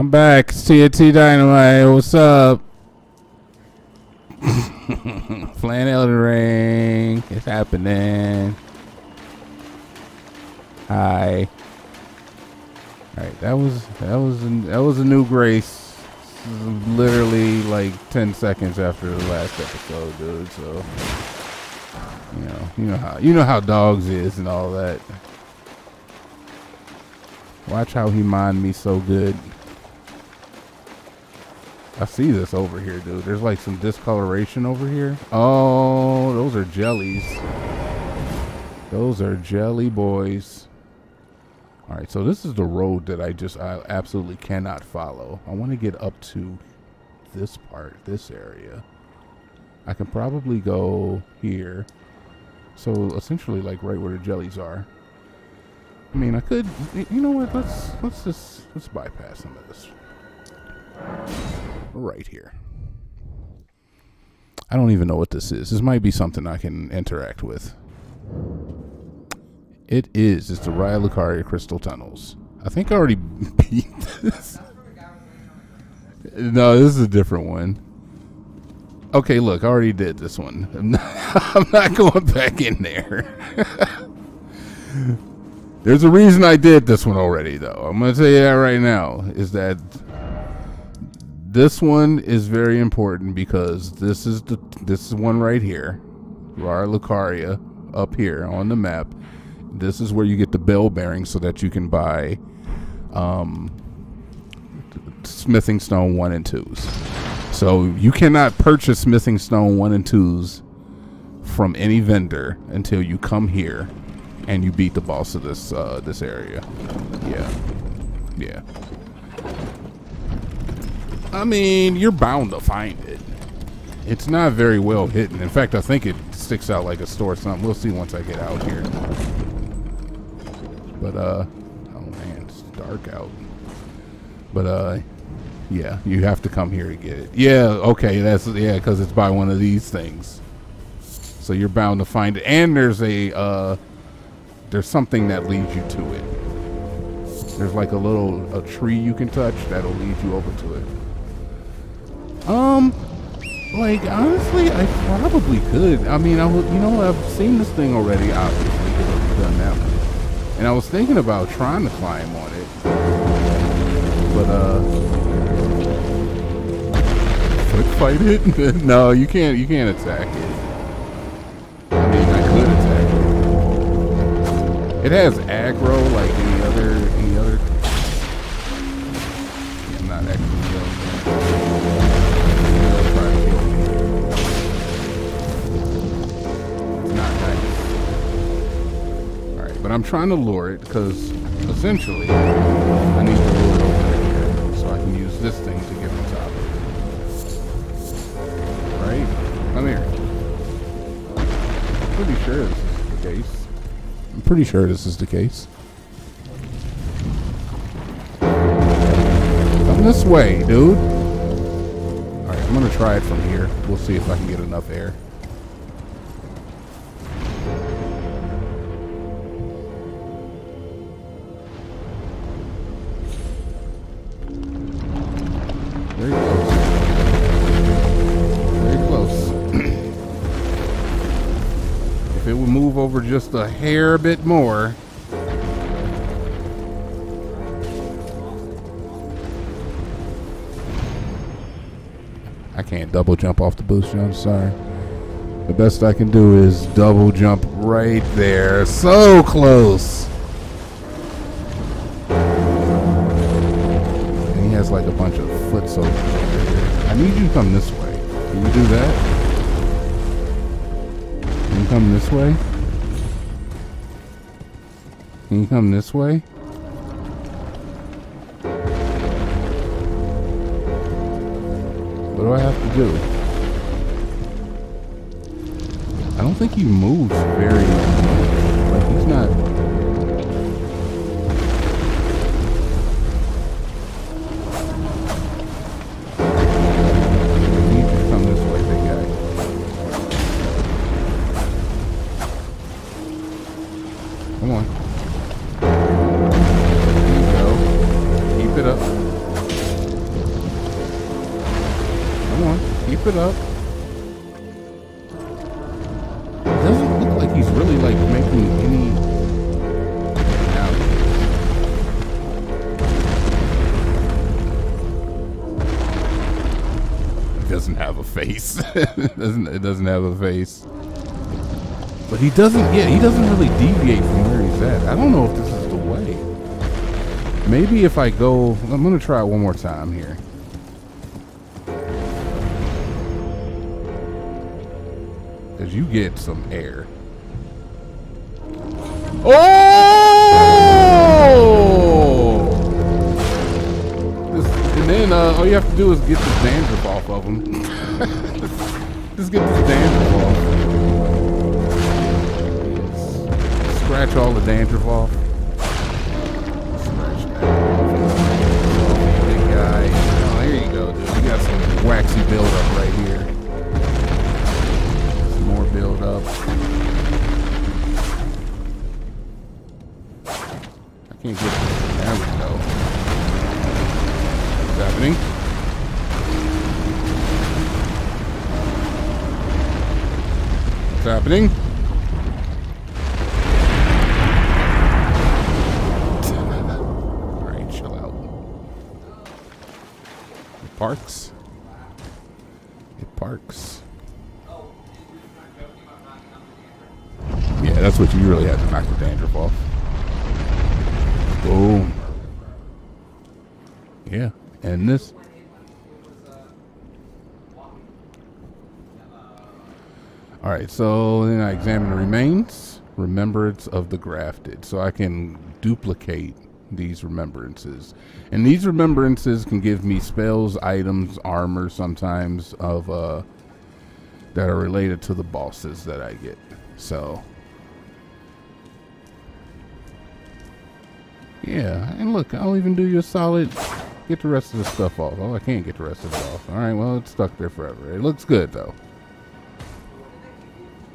I'm back. TnT Dinomight. What's up? Playing Elden Ring. It's happening. Hi. All right, that was a new grace. Literally like 10 seconds after the last episode, dude. So you know how dogs is and all that. Watch how he mined me so good. I see this over here, dude. There's like some discoloration over here. Oh, those are jellies. Those are jelly boys. All right, so this is the road that I absolutely cannot follow. I want to get up to this part, this area. I can probably go here. So essentially like right where the jellies are. I mean, I could, you know what? Let's bypass some of this. Right here. I don't even know what this is. This might be something I can interact with. It is. It's the Raya Lucaria Crystal Tunnels. I think I already beat this. No, this is a different one. Okay, look, I already did this one. I'm not going back in there. There's a reason I did this one already, though. I'm going to tell you that right now, is that this one is very important because this is one right here, Raya Lucaria, up here on the map. This is where you get the bell bearing so that you can buy Smithing Stone 1 and 2s. So you cannot purchase Smithing Stone 1 and 2s from any vendor until you come here and you beat the boss of this this area. Yeah. I mean, you're bound to find it. It's not very well hidden. In fact, I think it sticks out like a store or something. We'll see once I get out here. But, oh man, it's dark out. But, yeah, you have to come here to get it. Yeah, okay, that's, yeah, because it's by one of these things. So you're bound to find it. And there's a, there's something that leads you to it. There's like a tree you can touch that'll lead you over to it. Like, honestly, I probably could. I mean, you know, I've seen this thing already, obviously, because I've done that one. And I was thinking about trying to climb on it, but foot fight it? No, you can't attack it. I mean, I could attack it. It has aggro like any other. Yeah, I'm not actually killing it. It's not nice. But I'm trying to lure it because essentially I need to lure it over here so I can use this thing to get on top of it. Right? Come here. I'm pretty sure this is the case. Come this way, dude. Alright, I'm going to try it from here. We'll see if I can get enough air. Over just a hair bit more. I can't double jump off the booster. I'm sorry. The best I can do is double jump right there. So close. And he has like a bunch of foot soldiers over here. I need you to come this way. Can you do that? Can you come this way? Can you come this way? What do I have to do? I don't think he moves very much. Like, he's not. He needs to come this way, big guy. Come on. Up. it up. It doesn't look like he's really like making any damage. It doesn't have a face. it doesn't have a face. But he doesn't, yeah, he doesn't really deviate from where he's at. I don't know if this is the way. Maybe if I go, I'm gonna try it one more time here. Cause you get some air. Oh! And then all you have to do is get the dandruff off of him. Just get this dandruff off. Scratch all the dandruff off. Scratch that off. Big guy. Oh, there you go, dude. You got some waxy buildup right here. Some more buildup. I can't get this. There we go. What's happening? What's happening? Parks. It parks. Yeah, that's what you really have to knock the dandruff off. Boom. Yeah, and this. Alright, so then I examine the remains. Remembrance of the Grafted. So I can duplicate these remembrances, and these remembrances can give me spells, items, armor sometimes of that are related to the bosses that I get. So yeah, and look, I'll even do you a solid, get the rest of the stuff off. Oh, I can't get the rest of it off. All right, well, it's stuck there forever. It looks good though.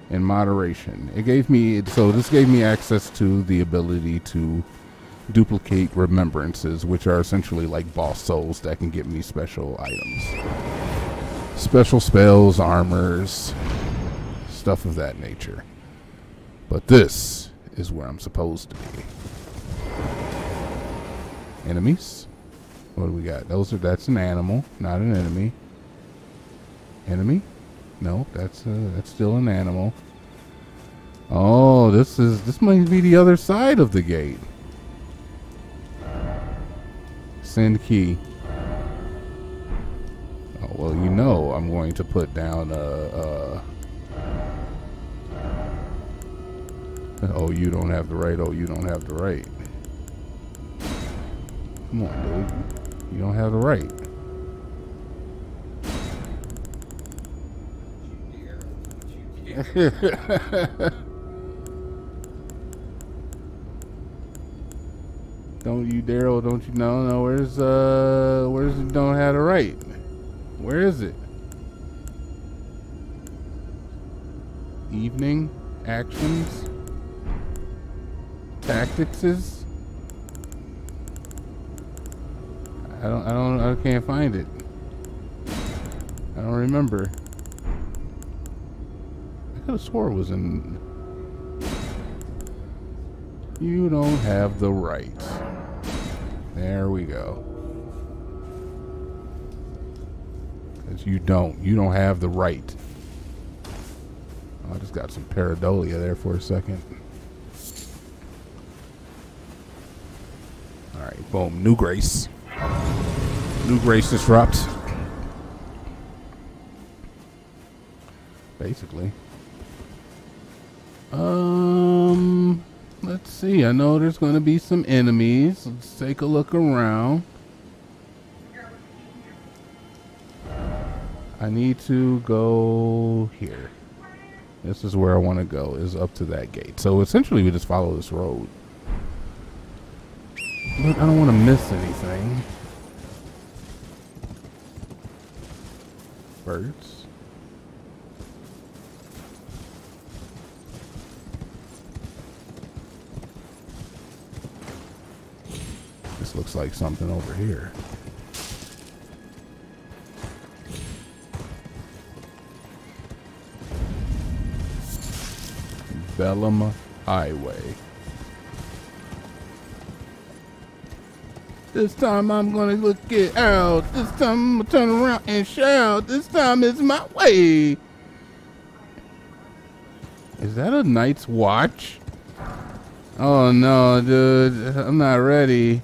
In moderation, it gave me, so this gave me access to the ability to duplicate remembrances, which are essentially like boss souls that can get me special items, special spells, armors, stuff of that nature. But this is where I'm supposed to be. Enemies. What do we got? Those are, that's an animal, not an enemy. Enemy? No, that's still an animal. Oh, this might be the other side of the gate. Send key. Oh, well, you know I'm going to put down oh, you don't have the right. Oh, you don't have the right. Come on, dude. You don't have the right. Don't you dare, oh, don't you, no, where's it, don't have the right? Where is it? Evening, actions, tacticses. I can't find it. I don't remember. I could have swore it was in. You don't have the right. There we go. 'Cause you don't have the right. Oh, I just got some pareidolia there for a second. All right, boom, new grace. New grace disrupt. Basically. Let's see, I know there's going to be some enemies. Let's take a look around. I need to go here. This is where I want to go, is up to that gate. So essentially we just follow this road. But I don't want to miss anything. Birds. Looks like something over here. Bellum Highway. This time I'm gonna look it out. This time I'm gonna turn around and shout. This time it's my way. Is that a night's watch? Oh no, dude, I'm not ready.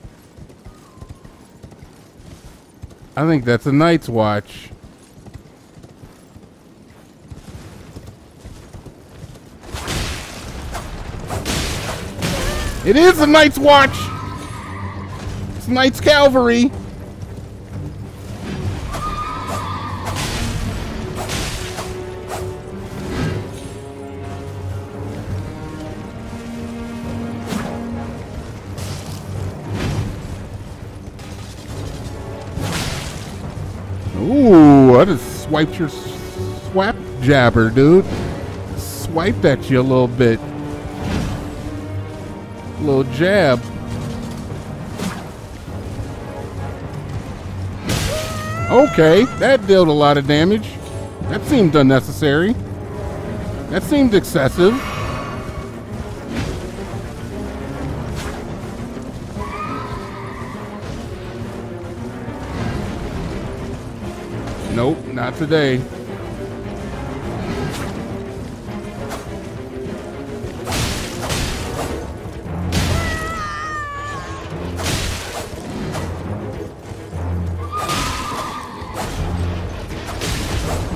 I think that's a night's watch. It is a night's watch! It's Night's Cavalry! Ooh, I just swiped your swap jabber, dude. Swiped at you a little bit. Little jab. Okay, that dealt a lot of damage. That seemed unnecessary. That seemed excessive. Nope, not today.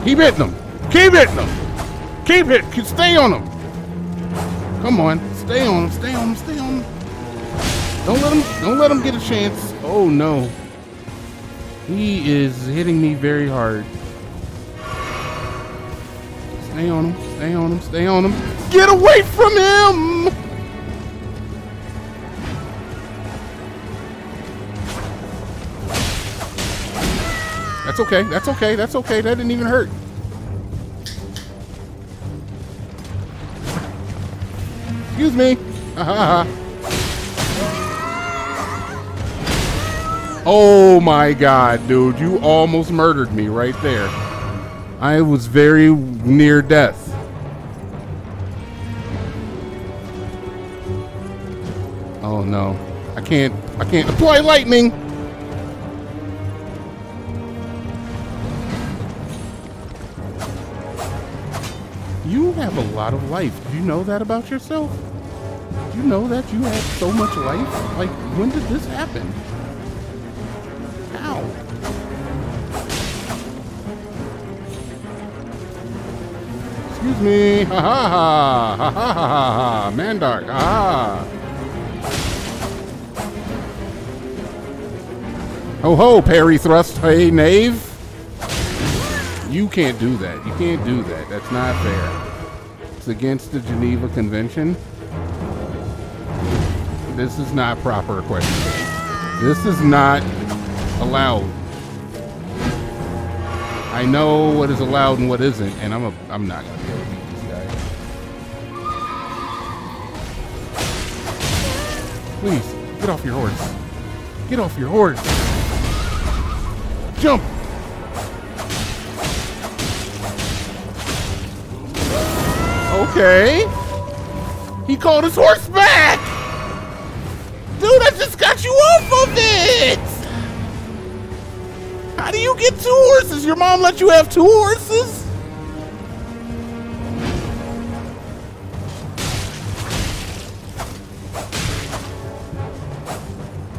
Keep hitting them. Keep hitting them. Keep hitting. Stay on them. Come on. Stay on them. Stay on them. Stay on them. Don't let them get a chance. Oh no. He is hitting me very hard. Stay on him. Stay on him. Stay on him. Get away from him. That's okay. That's okay. That's okay. That didn't even hurt. Excuse me. Oh my God, dude. You almost murdered me right there. I was very near death. Oh no. I can't apply lightning. You have a lot of life. Do you know that about yourself? Do you know that you have so much life? Like, when did this happen? How? Excuse me. Ha ha ha. Ha ha ha ha. Mandark. Ah. Ho ho, parry thrust. Hey, knave. You can't do that. You can't do that. That's not fair. It's against the Geneva Convention. This is not proper equestrian. This is not allowed. I know what is allowed and what isn't, and I'm not gonna be able to beat this guy. Please get off your horse. Get off your horse. Jump. Okay. He called his horse back! Dude, I just got you off of it! How do you get two horses? Your mom let you have two horses?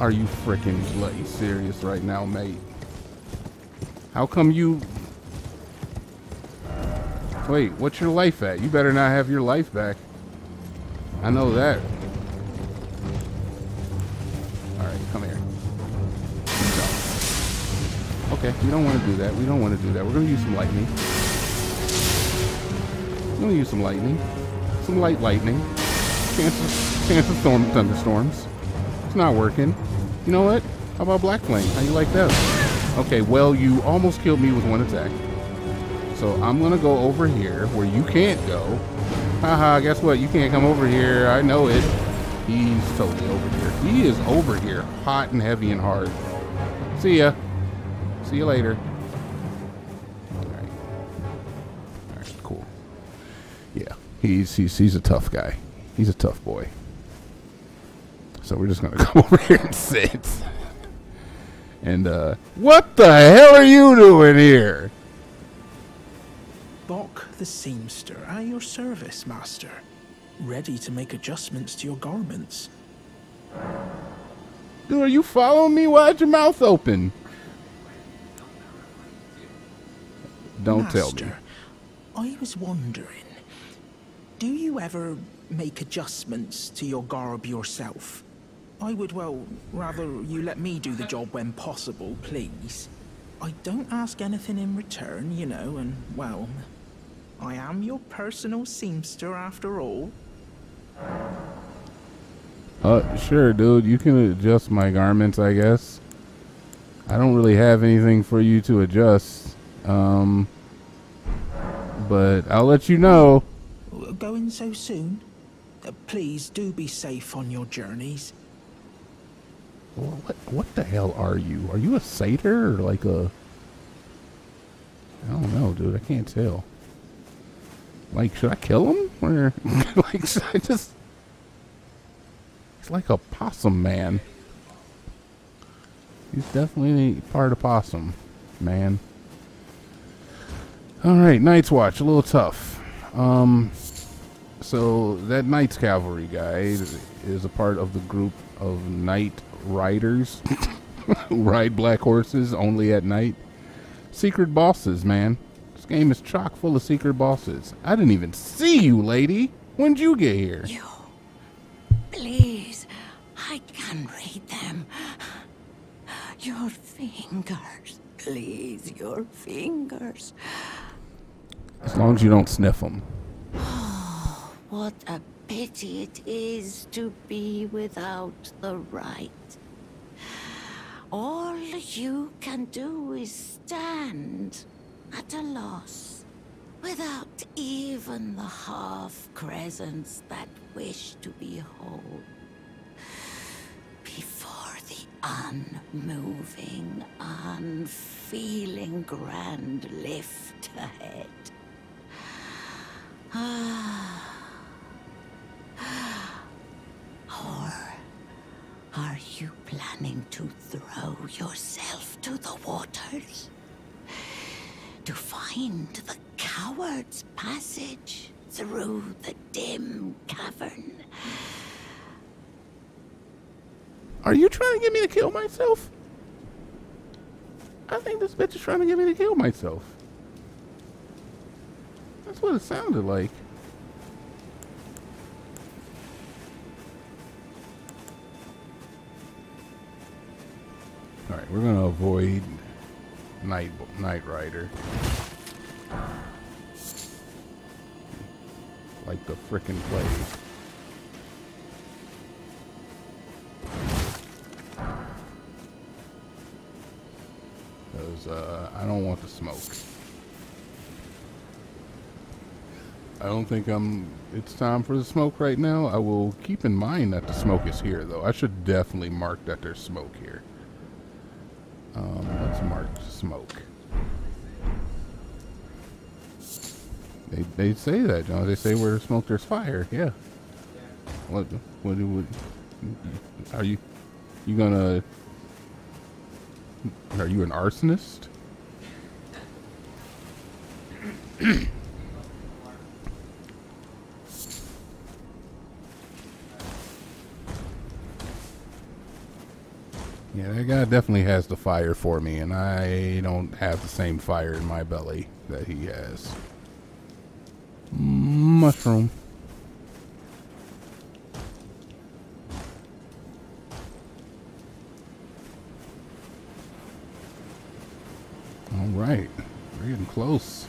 Are you freaking bloody serious right now, mate? How come you... Wait, what's your life at? You better not have your life back. I know that. Alright, come here. Okay, we don't want to do that. We don't want to do that. We're going to use some lightning. We're going to use some lightning. Some light lightning. Chance of thunderstorms. It's not working. You know what? How about Black Flame? How you like that? Okay, well, you almost killed me with one attack. So I'm gonna go over here where you can't go. Haha, guess what? You can't come over here. I know it. He's totally over here. He is over here, hot and heavy and hard. See ya. See you later. All right. All right, cool. Yeah, He's a tough guy. He's a tough boy. So we're just gonna come over here and sit. And what the hell are you doing here? Bok the Seamster, at your service, master. Ready to make adjustments to your garments. Dude, are you following me? Why is your mouth open? Don't master, tell me. I was wondering, do you ever make adjustments to your garb yourself? I would, well, rather you let me do the job when possible, please. I don't ask anything in return, you know, and, well, I am your personal seamster after all. Sure, dude, you can adjust my garments, I guess. I don't really have anything for you to adjust, but I'll let you know. Going so soon? Please do be safe on your journeys. What the hell are you? Are you a satyr or like a... I don't know, dude. I can't tell. Like, should I kill him? Or, like, should I just... It's like a possum man. He's definitely part of possum, man. Alright, Night's Watch. A little tough. So, that Night's Cavalry guy is a part of the group of Night Riders who ride black horses only at night. Secret bosses, man. This game is chock full of secret bosses. I didn't even see you, lady. When'd you get here? You. Please. I can read them. Your fingers. Please, your fingers. As long as you don't sniff them. Oh, what a pity it is to be without the right. All you can do is stand at a loss, without even the half crescents that wish to be whole, before the unmoving, unfeeling grand lift ahead. Ah. Or are you planning to throw yourself to the waters? To find the coward's passage through the dim cavern? Are you trying to get me to kill myself? I think this bitch is trying to get me to kill myself. That's what it sounded like. Alright, we're gonna avoid Night Rider. Like the frickin' plague. Because, I don't want the smoke. I don't think it's time for the smoke right now. I will keep in mind that the smoke is here, though. I should definitely mark that there's smoke here. Let's mark smoke. They say that, John. They say where there's smoke, there's fire. Yeah. What are you gonna? Are you an arsonist? Yeah, that guy definitely has the fire for me, and I don't have the same fire in my belly that he has. Mushroom. Alright, we're getting close.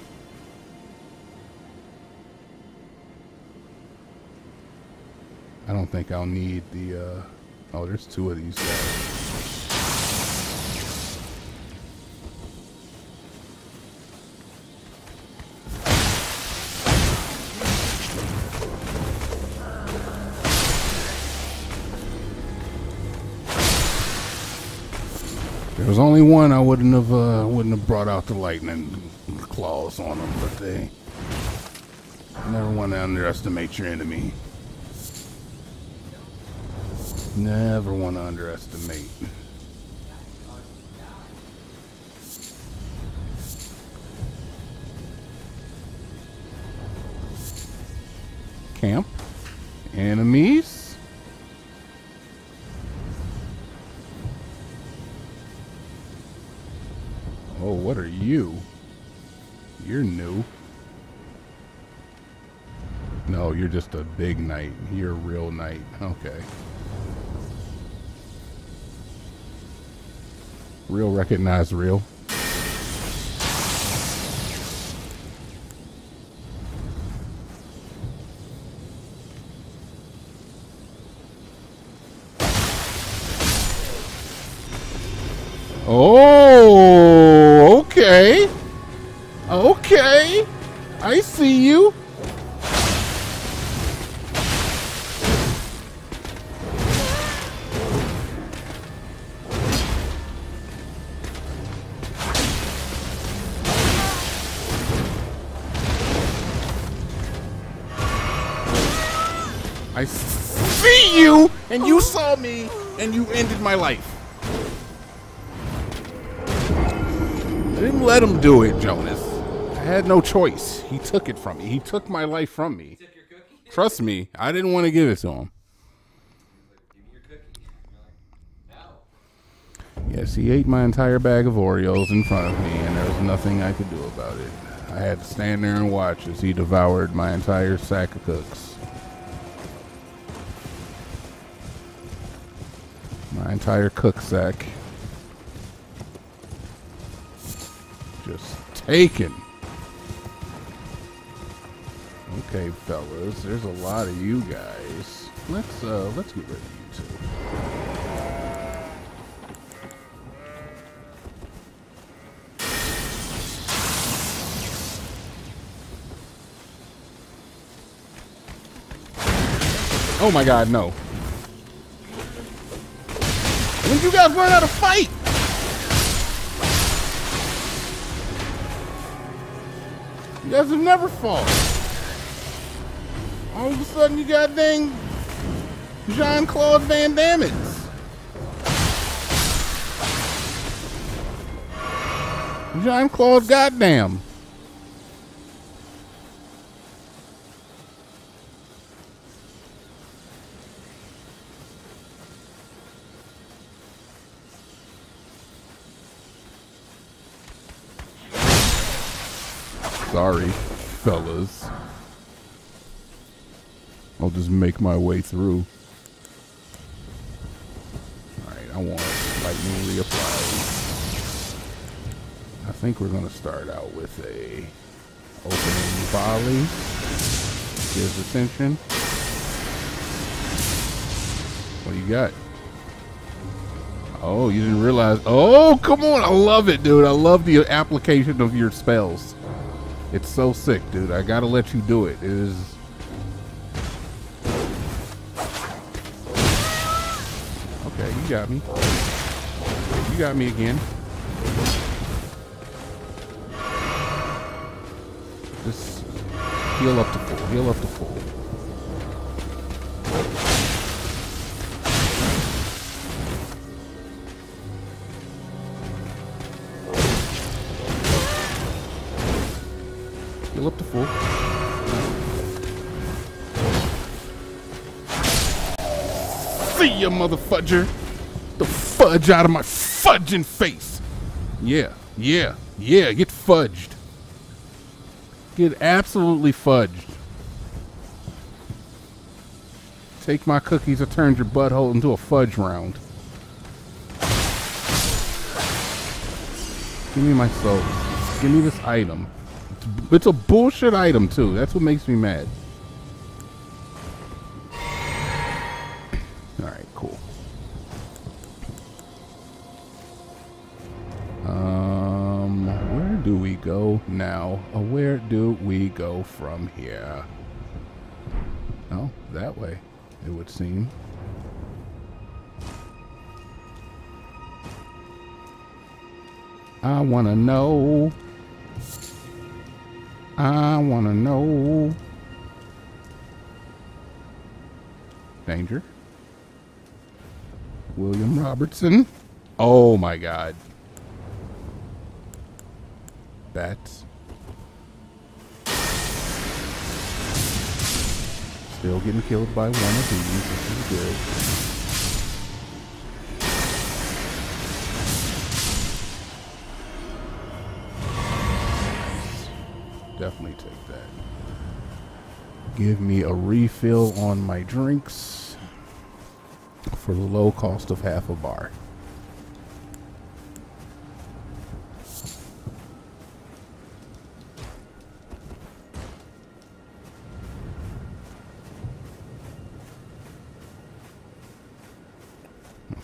I don't think I'll need the, oh, there's two of these guys. There was only one I wouldn't have brought out the lightning claws on him, but they Never want to underestimate your enemy. Never want to underestimate. Camp. Enemies. Oh, what are you? You're new. No, you're just a big knight. You're a real knight. Okay. Real recognize real. Oh, okay. Okay. I see you. I see you, and you saw me, and you ended my life. I didn't let him do it, Jonas. I had no choice. He took it from me. He took my life from me. Trust me, I didn't want to give it to him. Yes, he ate my entire bag of Oreos in front of me, and there was nothing I could do about it. I had to stand there and watch as he devoured my entire sack of cooks. My entire cook sack. Just taken. Okay, fellas, there's a lot of you guys. Let's get rid of you two. Oh my God, no. When you guys learn how to fight? You guys have never fought. All of a sudden you got dang Jean-Claude Van Dammits. Jean-Claude goddamn. Sorry, fellas. I'll just make my way through. Alright, I want lightning reapplied. I think we're gonna start out with a opening volley. Gives attention. What do you got? Oh, you didn't realize. Oh, come on. I love it, dude. I love the application of your spells. It's so sick, dude. I gotta let you do it. It is. Okay, you got me. You got me again. Just heal up to full. Heal up to full. Up to full. See ya, motherfudger. The fudge out of my fudging face. Yeah, yeah, yeah. Get fudged. Get absolutely fudged. Take my cookies or turn your butthole into a fudge round. Give me my soul. Give me this item. It's a bullshit item, too. That's what makes me mad. Alright, cool. Where do we go now? Where do we go from here? Oh, that way, it would seem. I wanna know. I wanna know. danger. William Robertson. Oh my god. That's still getting killed by one of these. This is good. Definitely take that. Give me a refill on my drinks for the low cost of half a bar.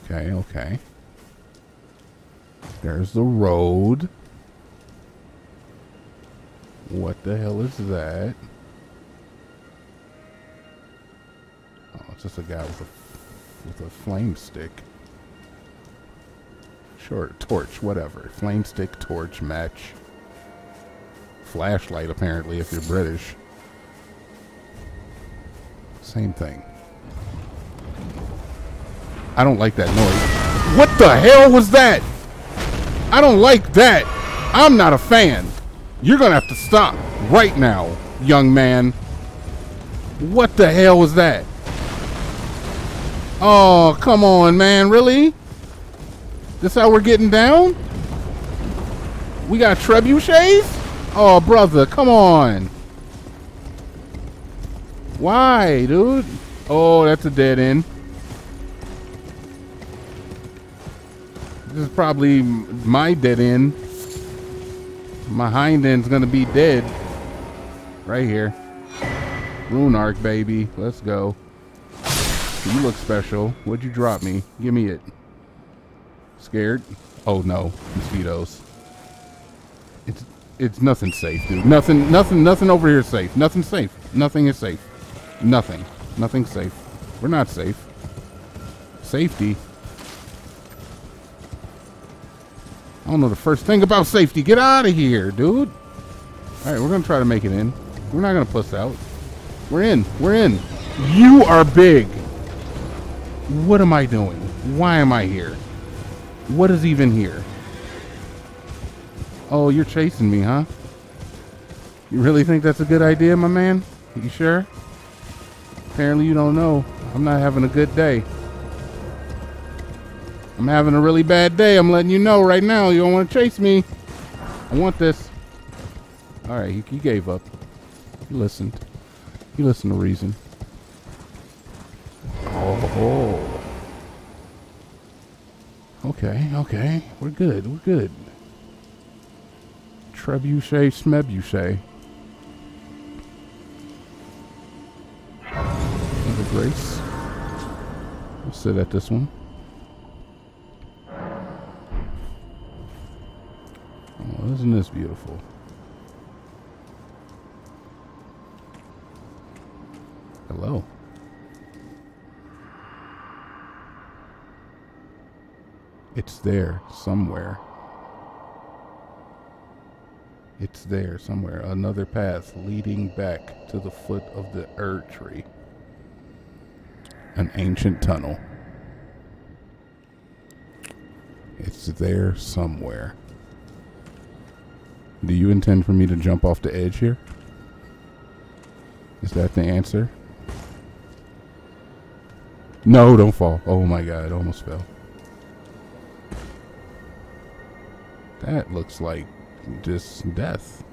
Okay, okay. There's the road. What the hell is that? Oh, it's just a guy with a flame stick. Sure, torch, whatever. Flame stick, torch, match. Flashlight, apparently, if you're British. Same thing. I don't like that noise. What the hell was that? I don't like that. I'm not a fan. You're gonna have to stop right now, young man. What the hell was that? Oh, come on, man, really? This how we're getting down? We got trebuchets? Oh, brother, come on. Why, dude? Oh, that's a dead end. This is probably my dead end. My hind end's gonna be dead right here. Rune arc, baby. Let's go. You look special. What'd you drop me? Give me it. Scared? Oh no, mosquitoes. It's nothing safe, dude. Nothing over here safe. Nothing safe. Nothing is safe. Nothing's safe. We're not safe. Safety. I don't know the first thing about safety. Get out of here, dude. All right, we're going to try to make it in. We're not going to puss out. We're in. We're in. You are big. What am I doing? Why am I here? What is even here? Oh, you're chasing me, huh? You really think that's a good idea, my man? You sure? Apparently you don't know. I'm not having a good day. I'm having a really bad day. I'm letting you know right now. You don't want to chase me. I want this. All right, he gave up. He listened. He listened to reason. Oh. Okay, okay. We're good. We're good. Trebuchet, smebuchet. Under grace. We'll sit at this one. Oh, isn't this beautiful? Hello. It's there somewhere. It's there somewhere. Another path leading back to the foot of the Erdtree. An ancient tunnel. It's there somewhere. Do you intend for me to jump off the edge here? Is that the answer? No, don't fall. Oh my god, I almost fell. That looks like just death.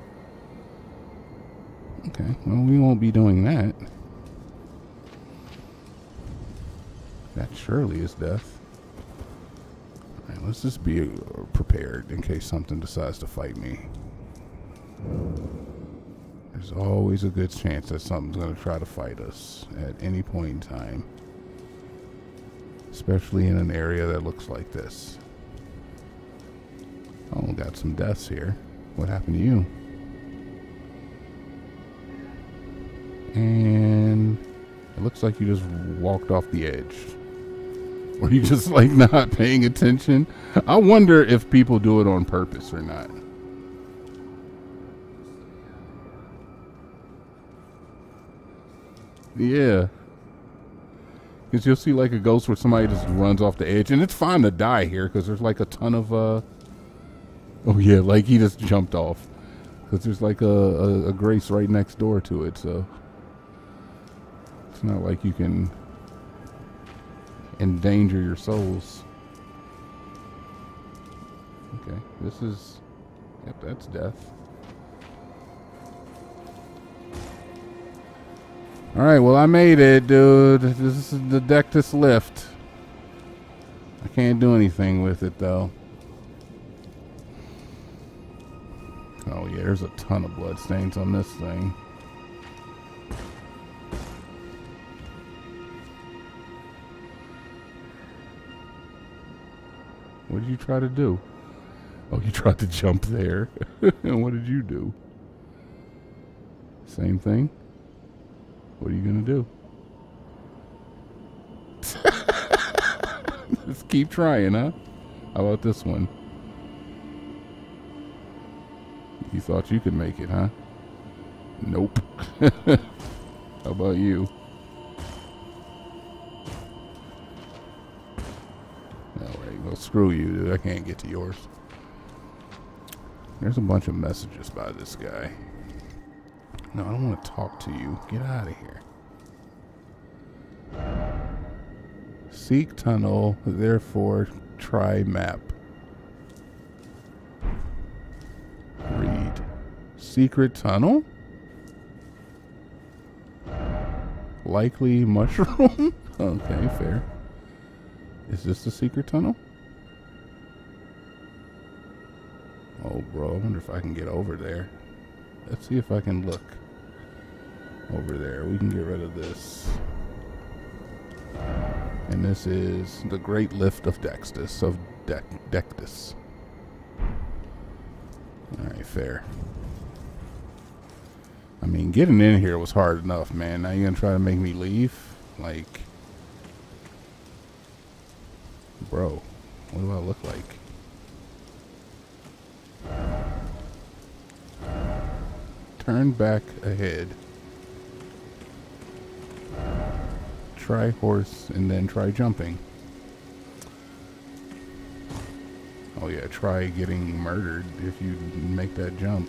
Okay, well, we won't be doing that. That surely is death. Alright, let's just be prepared in case something decides to fight me. There's always a good chance that something's going to try to fight us at any point in time, especially in an area that looks like this. Oh, got some deaths here. What happened to you? And it looks like you just walked off the edge. Were you just like not paying attention? I wonder if people do it on purpose or not. Yeah. Because you'll see like a ghost where somebody just runs off the edge. And it's fine to die here because there's like a ton of... Oh yeah, like he just jumped off. Because there's like a grace right next door to it. So it's not like you can endanger your souls. Okay, this is... Yep, that's death. Alright, well I made it, dude. This is the Dectus lift. I can't do anything with it, though. Oh yeah, there's a ton of bloodstains on this thing. What did you try to do? Oh, you tried to jump there. And what did you do? Same thing? What are you gonna do? Just keep trying, huh? How about this one? You thought you could make it, huh? Nope. How about you? Alright, well screw you, dude. I can't get to yours. There's a bunch of messages by this guy. No, I don't want to talk to you. Get out of here. Seek tunnel, therefore try map. Read. Secret tunnel? Likely mushroom? Okay, fair. Is this the secret tunnel? Oh, bro, I wonder if I can get over there. Let's see if I can look over there. We can get rid of this. And this is the Great Lift of Dectus. Alright, fair. I mean, getting in here was hard enough, man. Now you're going to try to make me leave? Like... Bro, what do I look like? Turn back ahead. Try horse and then try jumping. Oh yeah, try getting murdered if you make that jump.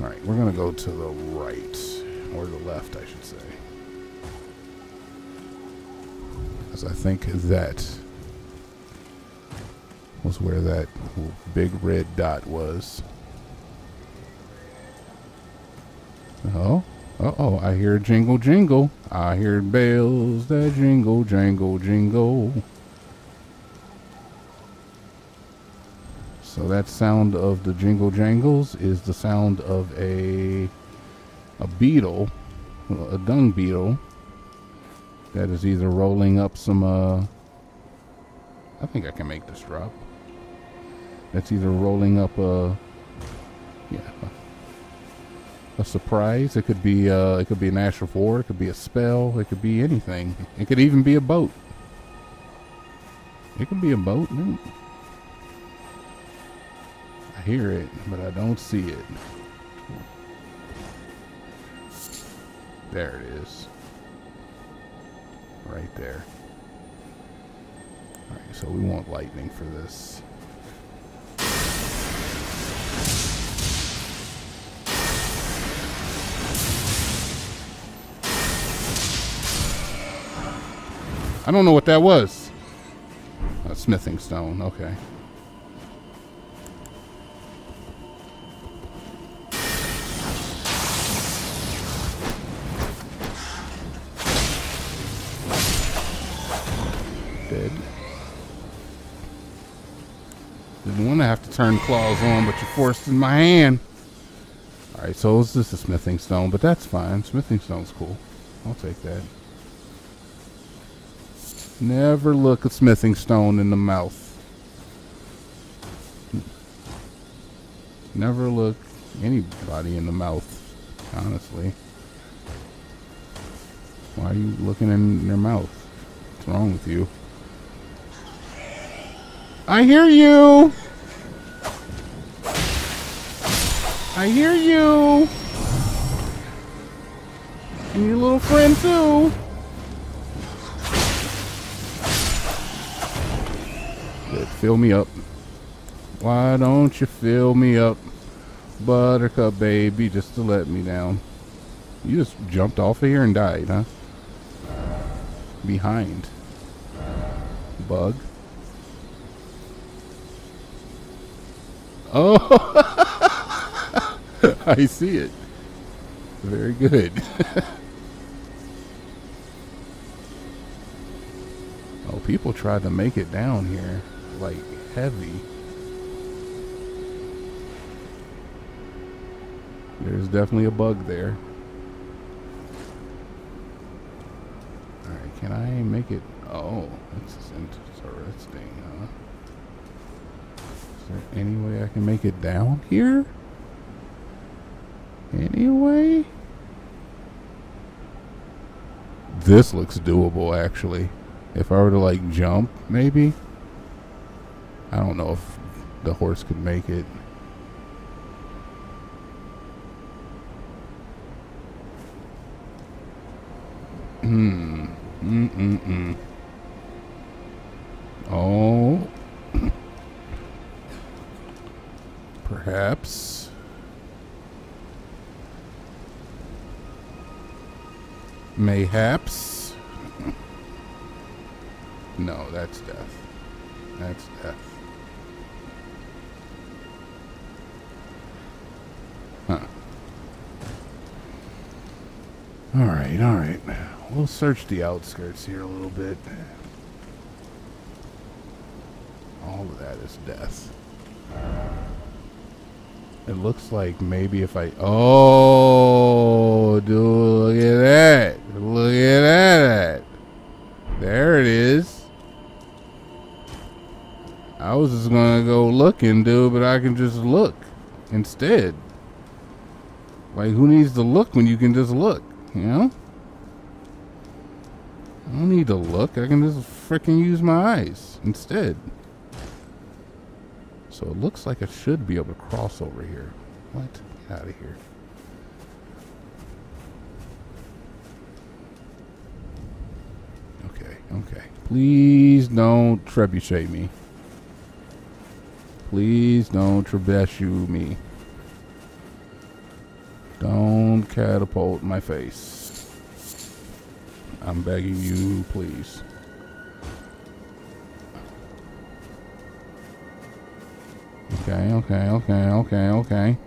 Alright, we're gonna go to the right. Or the left, I should say. Because I think that was where that big red dot was. Oh, uh-oh, I hear jingle, jingle. I hear bells that jingle, jangle, jingle. So that sound of the jingle jangles is the sound of a beetle, a dung beetle, that is either rolling up some, I think I can make this drop. That's either rolling up a, yeah, a surprise. It could be an ash of war, it could be a spell, it could be anything. It could even be a boat. It could be a boat. No. I hear it, but I don't see it. There it is. Right there. Alright, so we want lightning for this. I don't know what that was. A smithing stone, okay. Dead. Didn't want to have to turn claws on, but you forced in my hand. Alright, so it's just a smithing stone, but that's fine. Smithing stone's cool. I'll take that. Never look a smithing stone in the mouth. Never look anybody in the mouth, honestly. Why are you looking in their mouth? What's wrong with you? I hear you! I hear you! And your little friend too! fill me up? Why don't you fill me up, Buttercup baby, just to let me down? You just jumped off of here and died, huh? Behind. Bug. Oh! I see it. Very good. Oh, people tried to make it down here. Like, heavy. There's definitely a bug there. Alright, can I make it? Oh, that's interesting, huh? Is there any way I can make it down here? Anyway? This looks doable, actually. If I were to, like, jump, maybe? I don't know if the horse could make it. Oh. Perhaps. Mayhaps. No, that's death. That's death. Huh. Alright, alright. We'll search the outskirts here a little bit. All of that is death. It looks like maybe if I... Oh, dude, look at that. Look at that. There it is. I was just going to go looking, dude, but I can just look instead. Like, who needs to look when you can just look, you know? I don't need to look. I can just freaking use my eyes instead. So it looks like I should be able to cross over here. What? Get out of here. Okay, okay. Please don't trebuchet me. Please don't trebuchet me. Don't catapult my face. I'm begging you, please. Okay, okay, okay, okay, okay.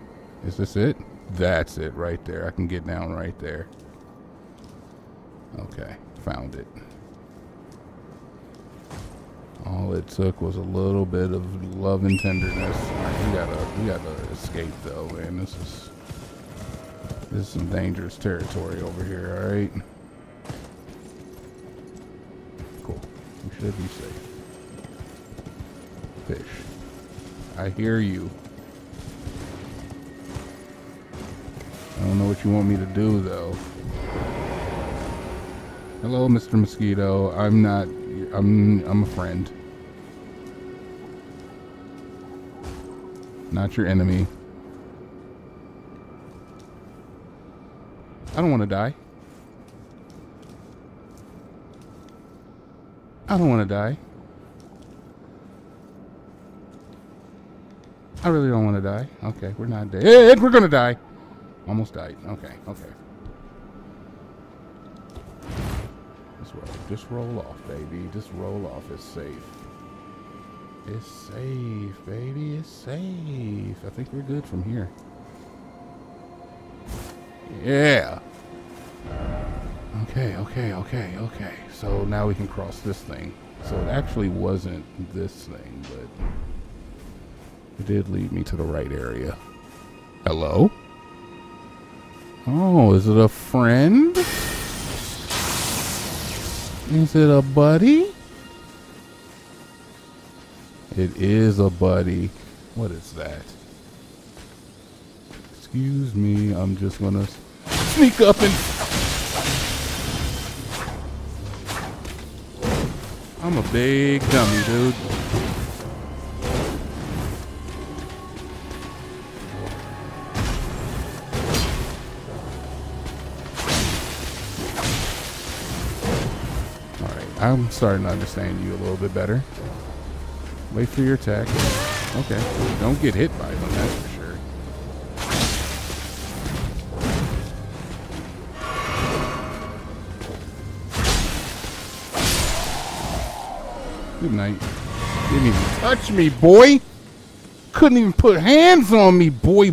Is this it? That's it right there. I can get down right there. Okay, found it. All it took was a little bit of love and tenderness. Right, we gotta escape though, man. This is some dangerous territory over here, all right? We should be safe. Fish. I hear you. I don't know what you want me to do, though. Hello, Mr. Mosquito. I'm not... I'm a friend. Not your enemy. I don't want to die. I don't want to die. I really don't want to die. Okay, we're not dead. We're gonna die. Almost died. Okay, okay. Just roll off, baby. Just roll off. It's safe. It's safe, baby. It's safe. I think we're good from here. Yeah. Okay, okay, okay, okay. So now we can cross this thing. So it actually wasn't this thing, but it did lead me to the right area. Hello? Oh, is it a friend? Is it a buddy? It is a buddy. What is that? Excuse me, I'm just gonna sneak up and... I'm a big dummy, dude. Alright, I'm starting to understand you a little bit better. Wait for your attack. Okay. Don't get hit by them, that's for sure. Good night. Didn't even touch me, boy. Couldn't even put hands on me, boy.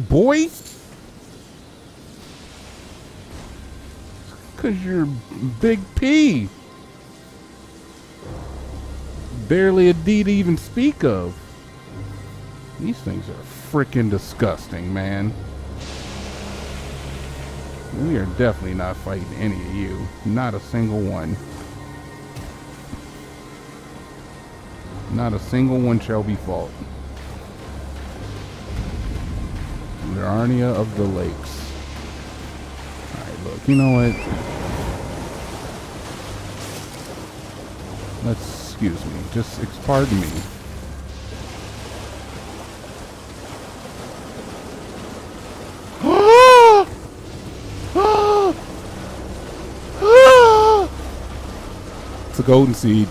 Because you're Big P. Barely a D to even speak of. These things are freaking disgusting, man. We are definitely not fighting any of you. Not a single one. Not a single one shall be fought. Miranda of the Lakes. Alright, look, you know what? Let's, excuse me, just pardon me. It's a golden seed.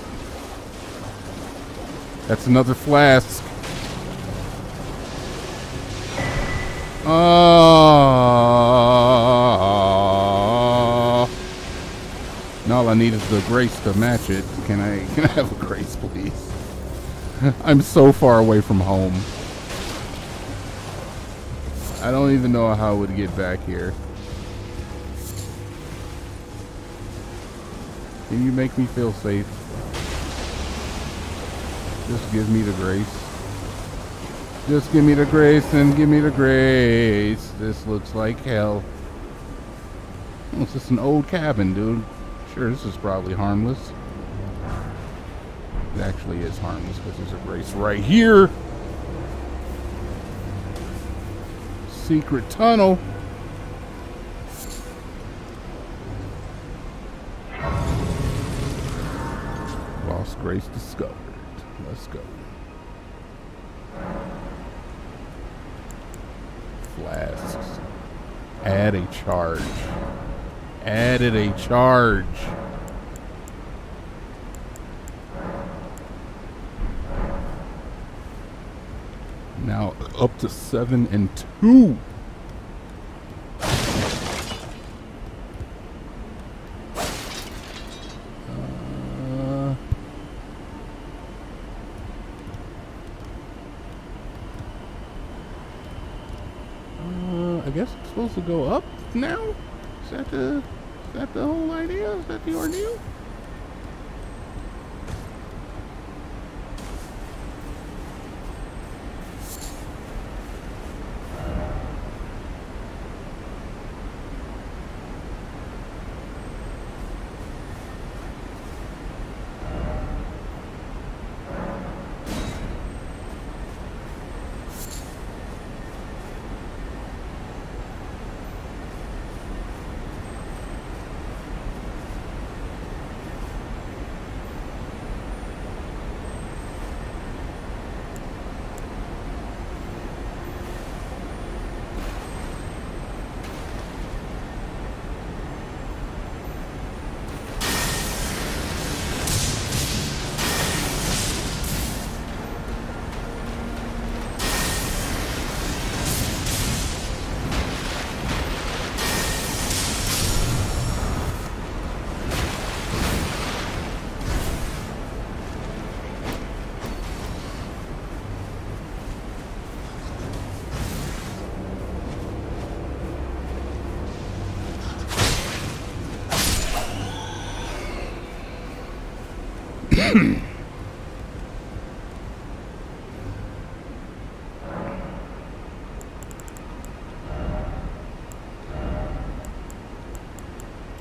That's another flask. And all I need is the grace to match it. Can I have a grace, please? I'm so far away from home. I don't even know how I would get back here. Can you make me feel safe? Just give me the grace. Just give me the grace and give me the grace. This looks like hell. Oh, it's just an old cabin, dude. Sure, this is probably harmless. It actually is harmless because there's a grace right here. Secret tunnel. Lost grace discovered. Let's go. Flasks. Add a charge. Added a charge. Now up to 7 and 2. To go up now? Is that the whole idea? Is that the ordeal?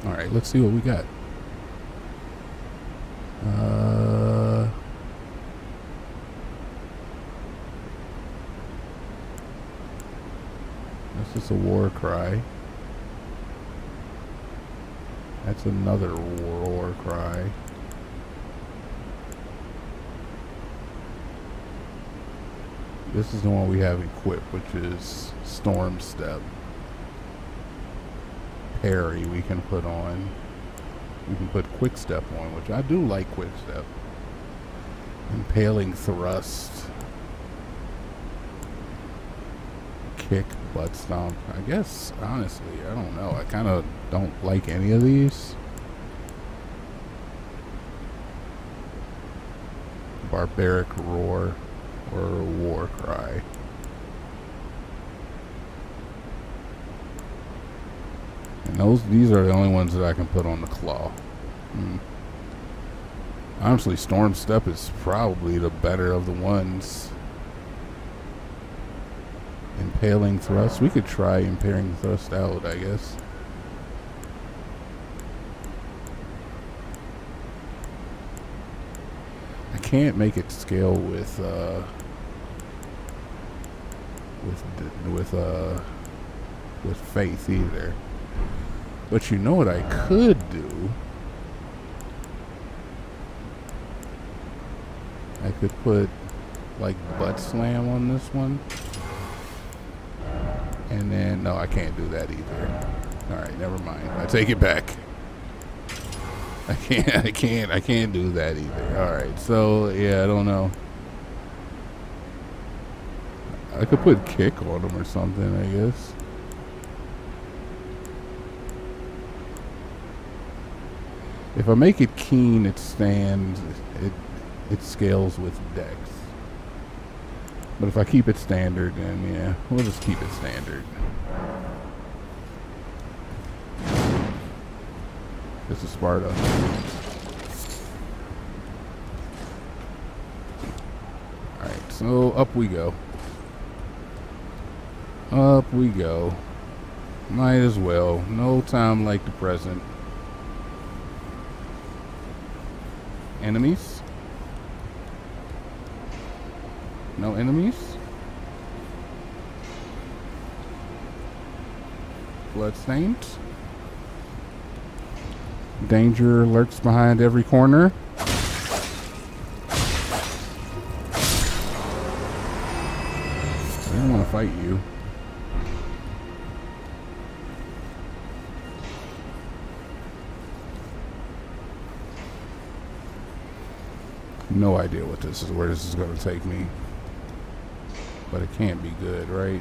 Alright, let's see what we got. That's just a war cry. That's another war cry. This is the one we have equipped, which is Stormstep. Parry we can put on. We can put Quick Step on, which I do like Quick Step. Impaling Thrust. Kick, butt stomp. I guess, honestly, I don't know. I kind of don't like any of these. Barbaric Roar or War Cry. And these are the only ones that I can put on the claw. Honestly, Stormstep is probably the better of the ones. Impaling Thrust. We could try Impaling Thrust out, I guess. I can't make it scale with faith either. But you know what I could do? I could put, like, Butt Slam on this one. And then, no, I can't do that either. Alright, never mind. I take it back. I can't do that either. Alright, so, yeah, I don't know. I could put Kick on him or something, I guess. If I make it keen, it stands, it scales with Dex. But if I keep it standard, then yeah, we'll just keep it standard. This is Sparta. Alright, so up we go. Up we go. Might as well. No time like the present. Enemies? No enemies? Bloodstained. Danger lurks behind every corner. I don't want to fight you. No idea what this is, where this is going to take me. But it can't be good, right?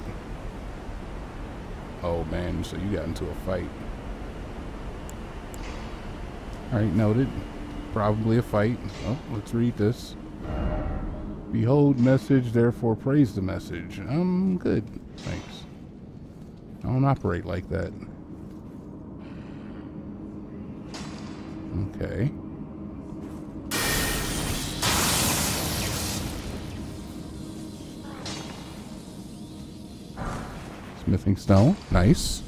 Oh man, so you got into a fight. Alright, noted. Probably a fight. Oh, let's read this. Behold message, therefore praise the message. I'm good. Thanks. I don't operate like that. Okay. Smithing Stone. Nice.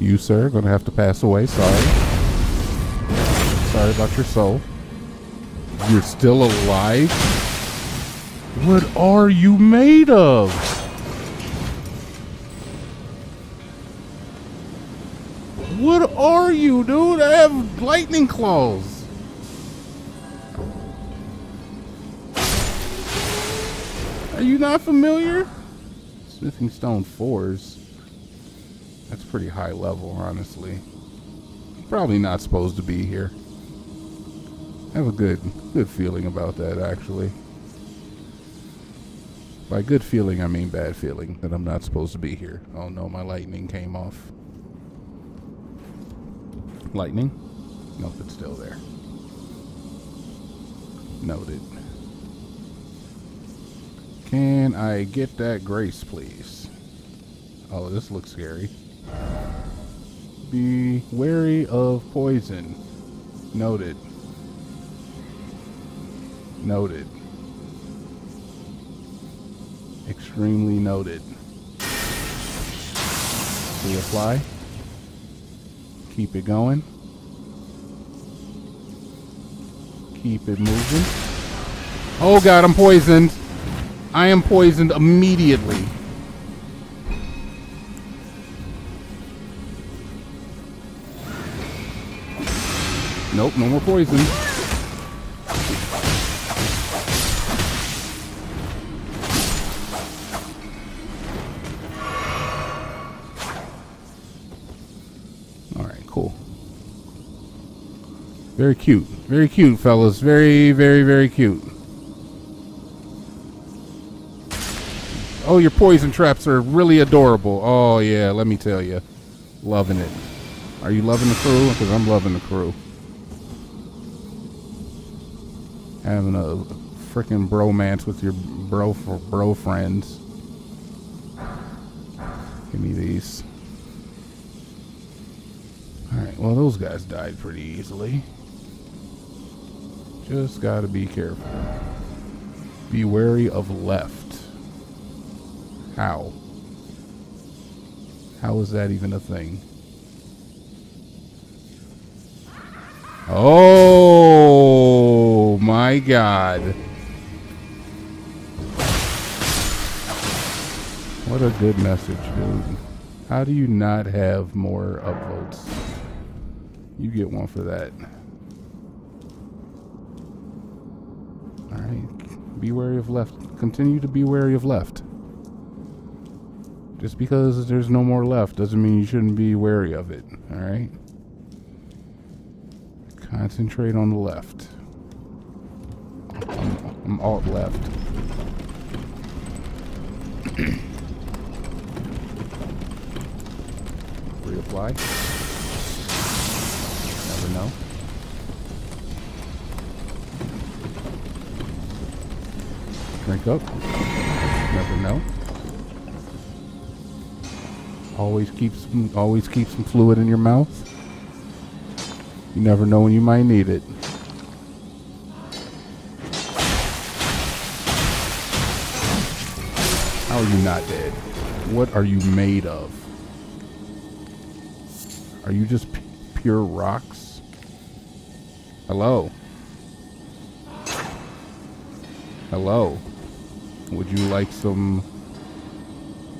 You, sir, gonna have to pass away. Sorry. Sorry about your soul. You're still alive? What are you made of? What are you, dude? I have lightning claws. Are you not familiar? Smithing Stone 4s. That's pretty high level, honestly. Probably not supposed to be here. I have a good feeling about that, actually. By good feeling, I mean bad feeling, that I'm not supposed to be here. Oh no, my lightning came off. Lightning? Nope, it's still there. Noted. Can I get that grace, please? Oh, this looks scary. Be wary of poison. Noted. Noted. Extremely noted. We apply. Keep it going. Keep it moving. Oh God, I'm poisoned. I am poisoned immediately. Nope, no more poison. Alright, cool. Very cute. Very cute, fellas. Very, very, very cute. Oh, your poison traps are really adorable. Oh, yeah, let me tell you. Loving it. Are you loving the crew? Because I'm loving the crew. Having a freaking bromance with your bro friends. Give me these. Alright, well, those guys died pretty easily. Just gotta be careful. Be wary of left. How? How is that even a thing? Oh my God. What a good message, dude. How do you not have more upvotes? You get one for that. All right, be wary of left. Continue to be wary of left. Just because there's no more left doesn't mean you shouldn't be wary of it, all right? Concentrate on the left. I'm alt left. Reapply. Never know. Drink up. Never know. Always keep some fluid in your mouth. You never know when you might need it. How are you not dead? What are you made of? Are you just pure rocks? Hello? Hello? Would you like some...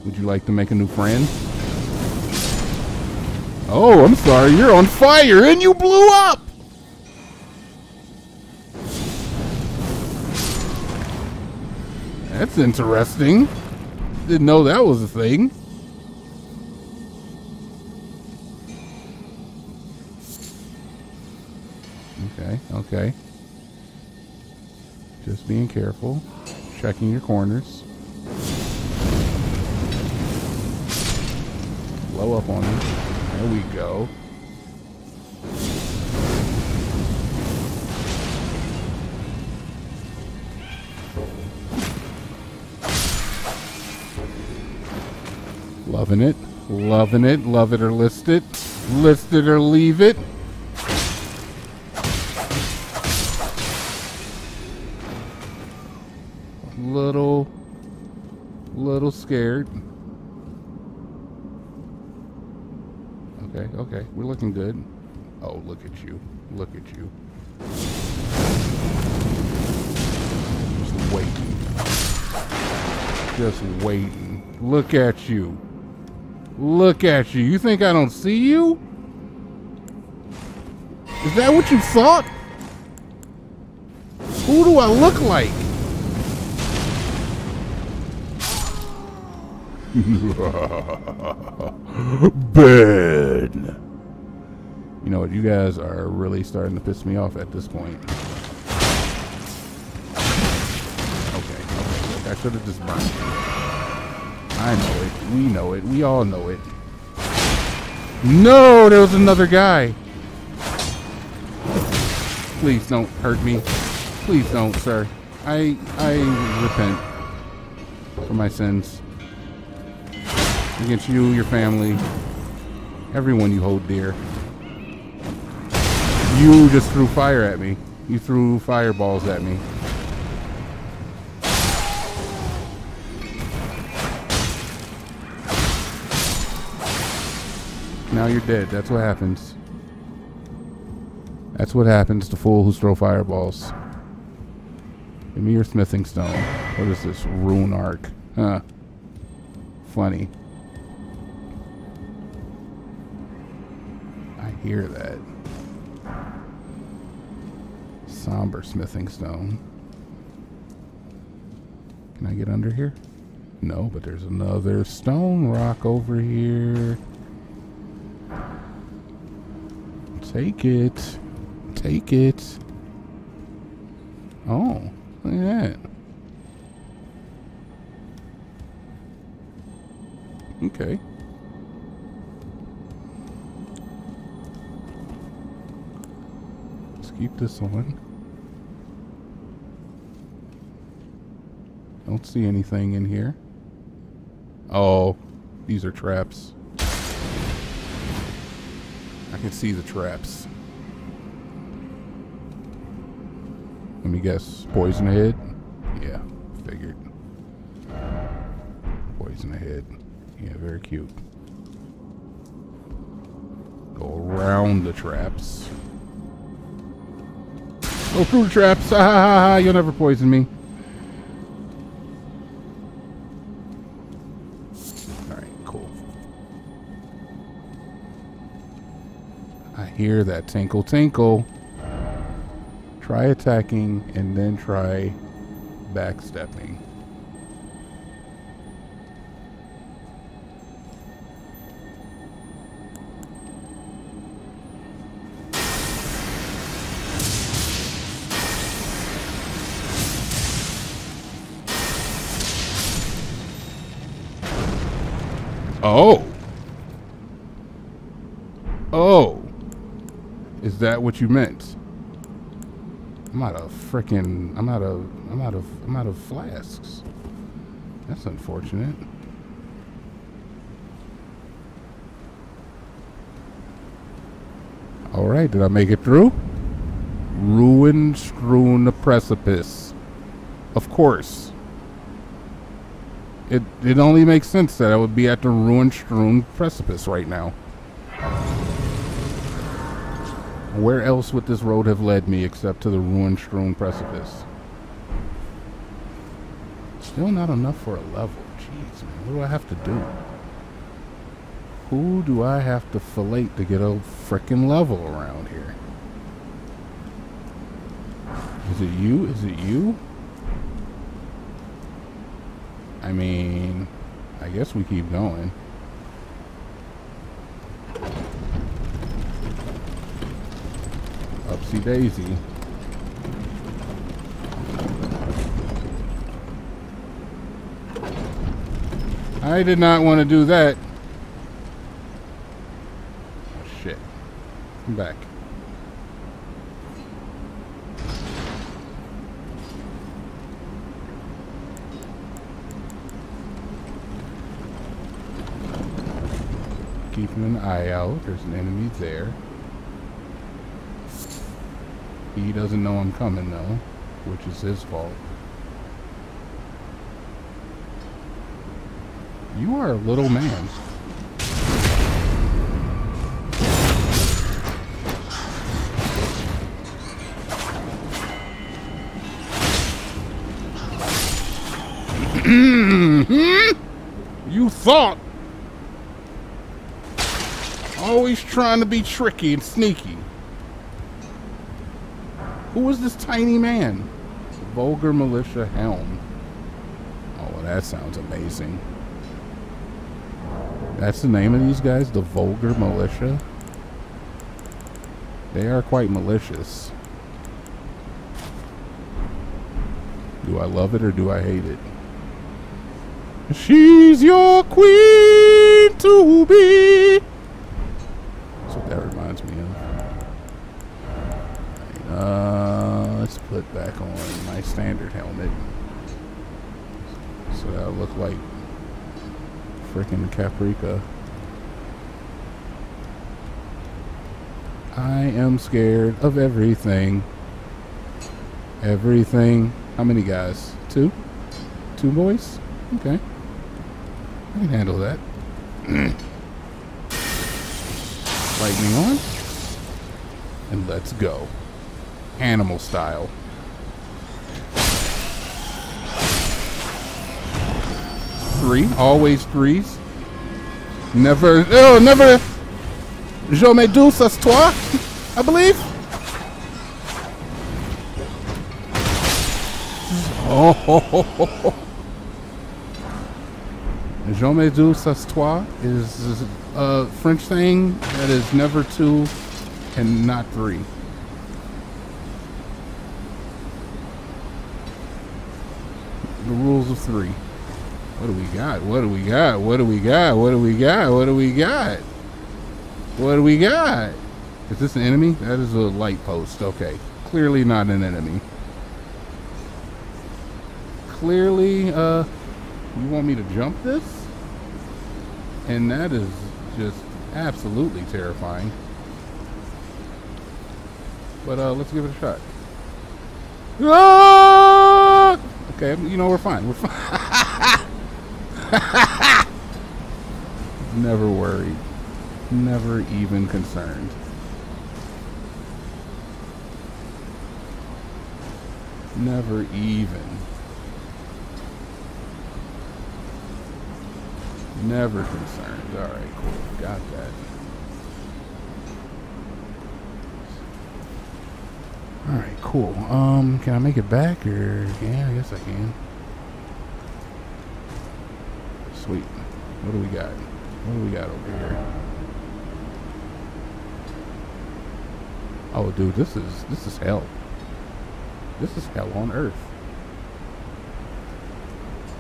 Would you like to make a new friend? Oh, I'm sorry, you're on fire and you blew up! That's interesting. Didn't know that was a thing. Okay, okay. Just being careful, checking your corners. Blow up on him. There we go. Loving it. Loving it. Love it or list it. List it or leave it. Little scared. Okay, okay, we're looking good. Oh, look at you. Look at you. Just waiting. Just waiting. Look at you. Look at you. You think I don't see you? Is that what you thought? Who do I look like? Burn. You know what? You guys are really starting to piss me off at this point. Okay, okay. Look, I should have just burned you. I know it. We know it. We all know it. No, there was another guy. Please don't hurt me. Please don't, sir. I repent for my sins. Against you, your family, everyone you hold dear. You just threw fire at me. You threw fireballs at me. Now you're dead. That's what happens. That's what happens to fools who throw fireballs. Give me your Smithing Stone. What is this? Rune Arc. Huh. Funny. Hear that. Somber Smithing Stone. Can I get under here? No, but there's another stone rock over here. Take it. take it. Oh, look at that. Okay. Let's keep this on. Don't see anything in here. Oh, these are traps. I can see the traps. Let me guess. Poison ahead? Yeah, figured. Poison ahead. Yeah, very cute. Go around the traps. Go through the traps! Ah, ha, ha, ha. You'll never poison me. Hear that tinkle tinkle. Try attacking and then try backstepping. Oh. Oh. Is that what you meant? I'm out of flasks. That's unfortunate. All right, did I make it through? Ruin-strewn Precipice. Of course. It only makes sense that I would be at the Ruin-strewn Precipice right now. Where else would this road have led me except to the ruin-strewn precipice? Still not enough for a level. Jeez, man. What do I have to do? Who do I have to fillet to get a frickin' level around here? Is it you? Is it you? I mean, I guess we keep going. Daisy. I did not want to do that. Oh, shit. I'm back. Keeping an eye out. There's an enemy there. He doesn't know I'm coming though, which is his fault. You are a little man. You thought. Always trying to be tricky and sneaky. Who was this tiny man? Vulgar Militia Helm. Oh, well, that sounds amazing. That's the name of these guys? The Vulgar Militia? They are quite malicious. Do I love it or do I hate it? She's your queen to be. That's what that reminds me of. Let's put back on my standard helmet so that I look like freaking Caprica. I am scared of everything. Everything. How many guys? Two? Two boys? Okay. I can handle that. Lightning on. And let's go. Animal style. Three, always threes. Never, oh, never. Je me douce c'est toi, I believe. Oh, ho, ho, ho, ho. Je me douce c'est toi is a French thing that is never two and not three. the rules of three. What do we got? What do we got? What do we got? What do we got? What do we got? What do we got? Is this an enemy? That is a light post. Okay. Clearly not an enemy. Clearly, you want me to jump this? And that is just absolutely terrifying. But let's give it a shot. Ah! Okay, you know, we're fine. We're fine. Never worried. Never even concerned. Never even. Never concerned. All right, cool. Got that. All right, cool. Can I make it back, or yeah, I guess I can. Sweet. What do we got? What do we got over here? Oh, dude, this is hell. This is hell on earth.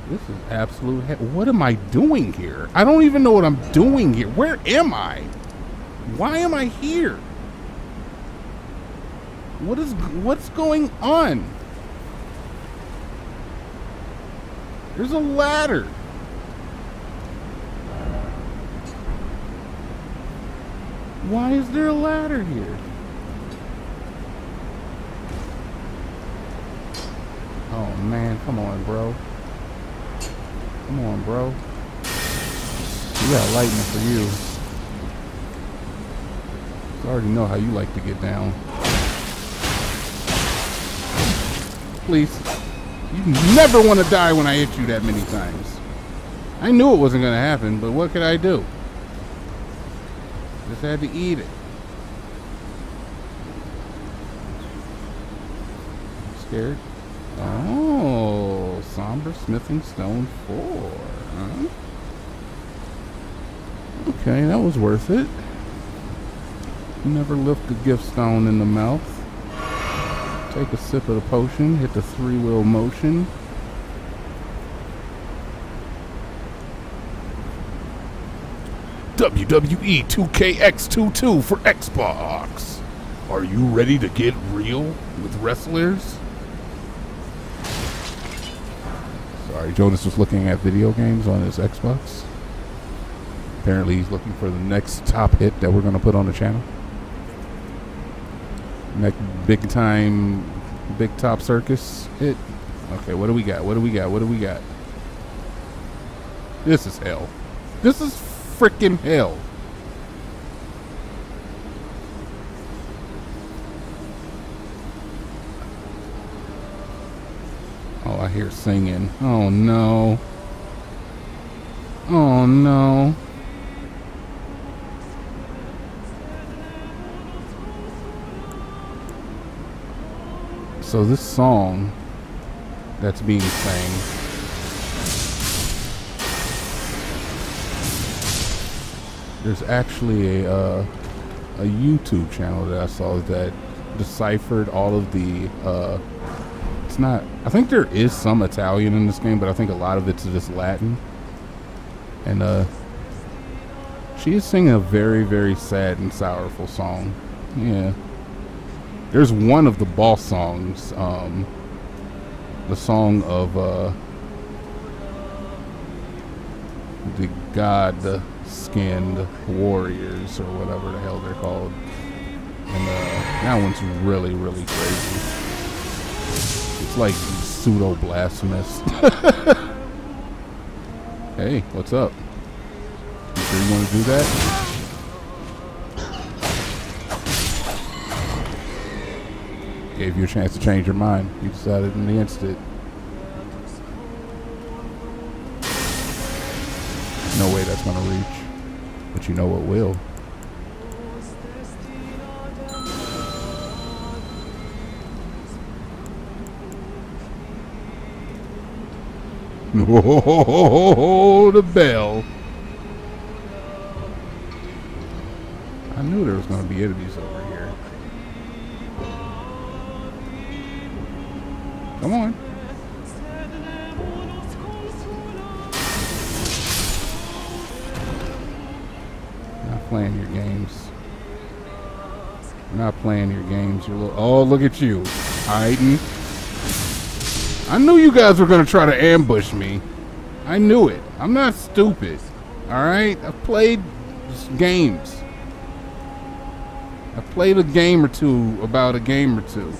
This is absolute hell. What am I doing here? I don't even know what I'm doing here. Where am I? Why am I here? What's going on? There's a ladder. Why is there a ladder here? Oh man, come on, bro. Come on, bro. You got lightning for you. I already know how you like to get down. Please. You never want to die when I hit you that many times. I knew it wasn't going to happen, but what could I do? Just had to eat it. I'm scared. Oh, Somber Smithing Stone 4. Huh? Okay, that was worth it. Never lift the gift stone in the mouth. Take a sip of the potion, hit the three-wheel motion. WWE 2KX22 for Xbox. Are you ready to get real with wrestlers? Sorry, Jonas was looking at video games on his Xbox. Apparently he's looking for the next top hit that we're going to put on the channel. Big time, big top circus hit. Okay, what do we got? What do we got? What do we got? This is hell. This is freaking hell. Oh, I hear singing. Oh no. Oh no. So this song that's being sang, there's actually a YouTube channel that I saw that deciphered all of the, it's not, I think there is some Italian in this game, but I think a lot of it's just Latin. And she is singing a very, very sad and sorrowful song. Yeah. There's one of the boss songs, the song of the God-skinned warriors or whatever the hell they're called, and that one's really, really crazy. It's like pseudo blasphemous. Hey, what's up? You sure you want to do that? Gave you a chance to change your mind. You decided in the instant. No way that's gonna reach. But you know it will. Oh, the bell. I knew there was gonna be enemies over here. Come on. playing your games. You're not playing your games. You're oh, look at you, hiding. I knew you guys were gonna try to ambush me. I knew it. I'm not stupid. All right, I've played games. I played a game or two about a game or two.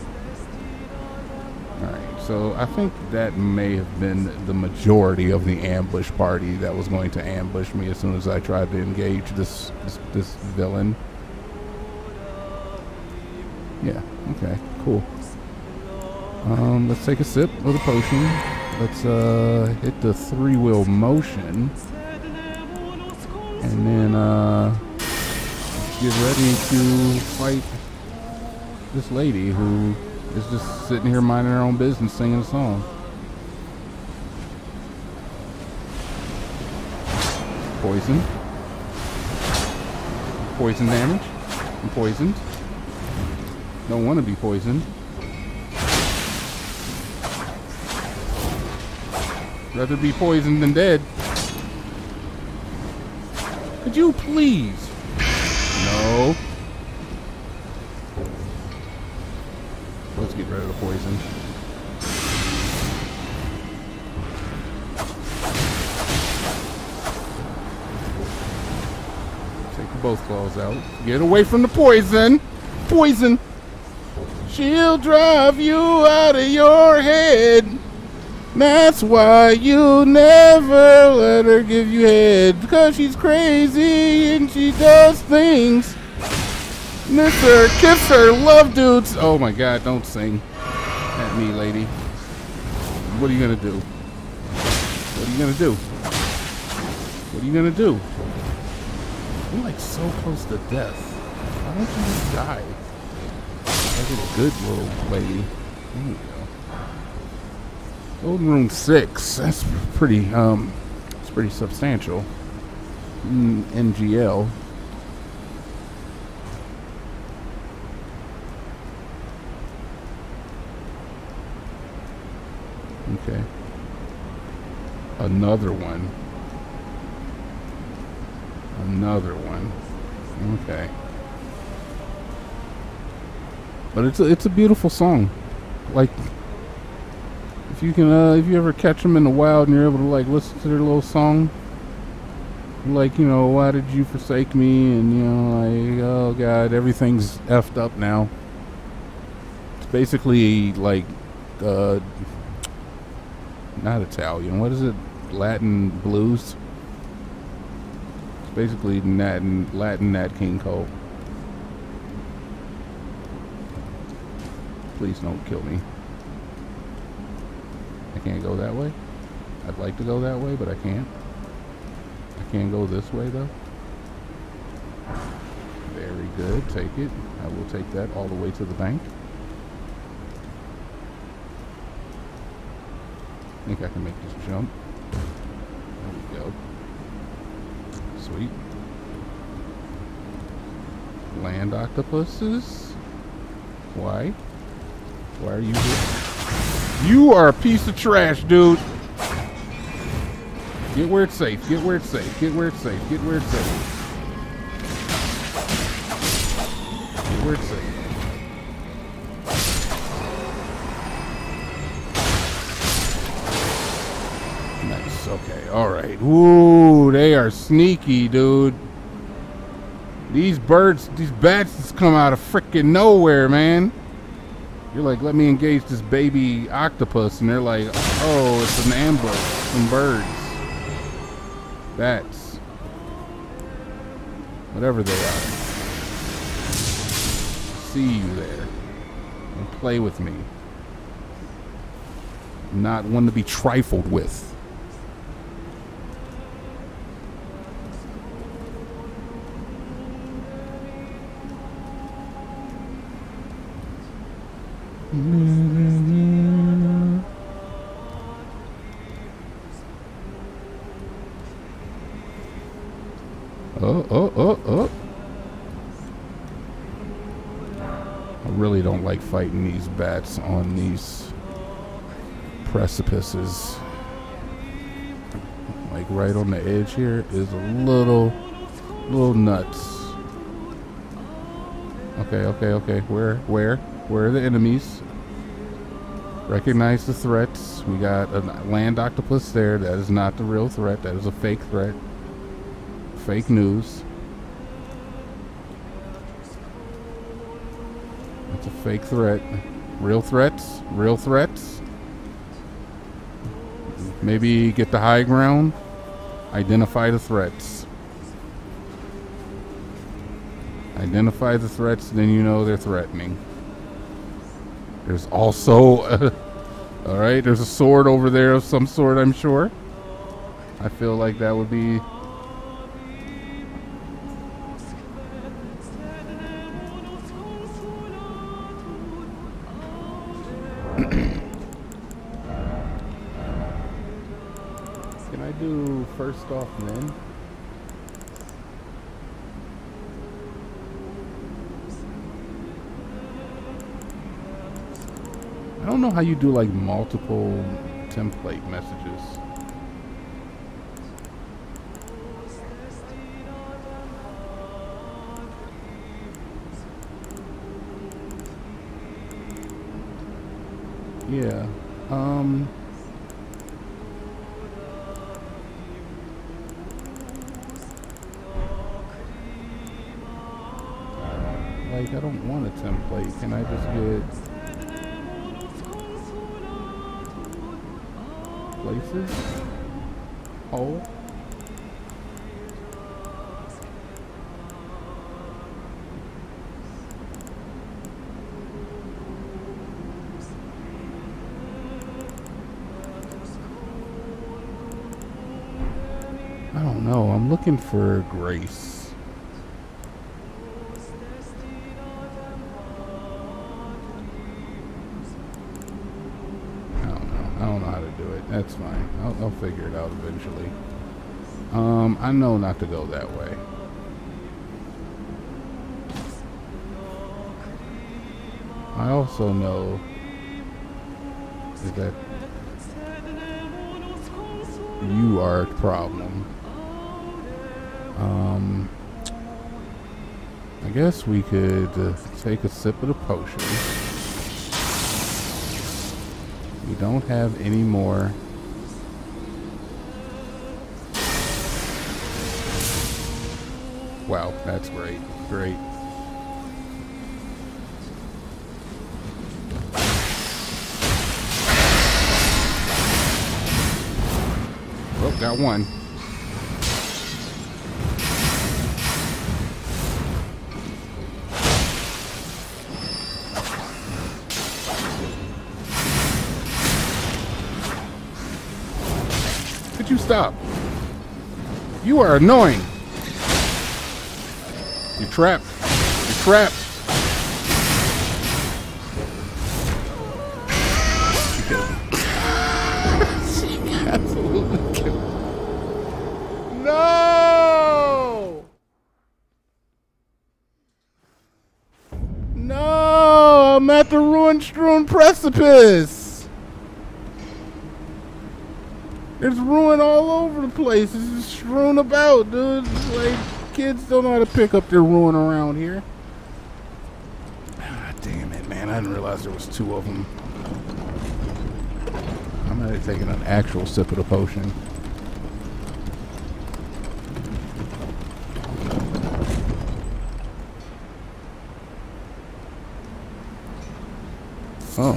All right, so I think that may have been the majority of the ambush party that was going to ambush me as soon as I tried to engage this villain. Yeah. Okay. Cool. Let's take a sip of the potion. Let's hit the three-wheel motion, and then get ready to fight this lady who is just sitting here minding her own business, singing a song. Poison. Poison damage. I'm poisoned. Don't want to be poisoned. Rather be poisoned than dead. Could you please? No. Let's get rid of the poison. Take both claws out. Get away from the poison. Poison. She'll drive you out of your head. That's why you never let her give you head, because she's crazy and she does things. Miss her, kiss her, love dudes. Oh my god, don't sing at me, lady. What are you gonna do? What are you gonna do? What are you gonna do? I'm like so close to death. Why don't you just die? That's a good little lady. There you go. Golden Room 6, that's pretty, it's pretty substantial. NGL. Okay. Another one. Another one. Okay. But it's a beautiful song. Like, if you can, if you ever catch them in the wild and you're able to like listen to their little song, like, you know, why did you forsake me? And you know, like, oh god, everything's effed up now. It's basically like, not Italian. What is it? Latin blues. It's basically Latin Nat King Cole. Please don't kill me. I can't go that way. I'd like to go that way, but I can't. I can't go this way, though. Very good. Take it. I will take that all the way to the bank. I think I can make this jump. There we go. Sweet. Land octopuses? Why? Why are you here? You are a piece of trash, dude. Get where it's safe. Get where it's safe. Get where it's safe. Get where it's safe. Get where it's safe. Nice. Okay. All right. Ooh, they are sneaky, dude. These birds, these bats just come out of freaking nowhere, man. You're like, let me engage this baby octopus, and they're like, oh, it's an ambush from birds, bats, whatever they are. See you there and play with me. I'm not one to be trifled with. Oh. I really don't like fighting these bats on these precipices. Like right on the edge here is a little nuts. Okay. Where are the enemies? Recognize the threats. We got a land octopus there. That is not the real threat. That is a fake threat. Fake news. That's a fake threat. Real threats? Real threats? Maybe get the high ground. Identify the threats. Identify the threats, then you know they're threatening. There's also a, alright, there's a sword over there of some sort, I'm sure. I feel like that would be... Can I do first off then? I don't know how you do like multiple template messages. Yeah. Like I don't want a template. Can I just get places? Oh. I don't know. I'm looking for grace. That's fine. I'll figure it out eventually. I know not to go that way. I also know that you are a problem. I guess we could take a sip of the potion. We don't have any more. Wow, that's great. Great. Oh, got one. Could you stop? You are annoying. You're trapped. You're trapped. She killed me. She absolutely killed me. No! No! I'm at the Ruin-strewn Precipice! There's ruin all over the place. It's just strewn about, dude. It's like... kids don't know how to pick up their ruin around here. Ah, damn it, man. I didn't realize there was two of them. I'm not even taking an actual sip of the potion. Oh,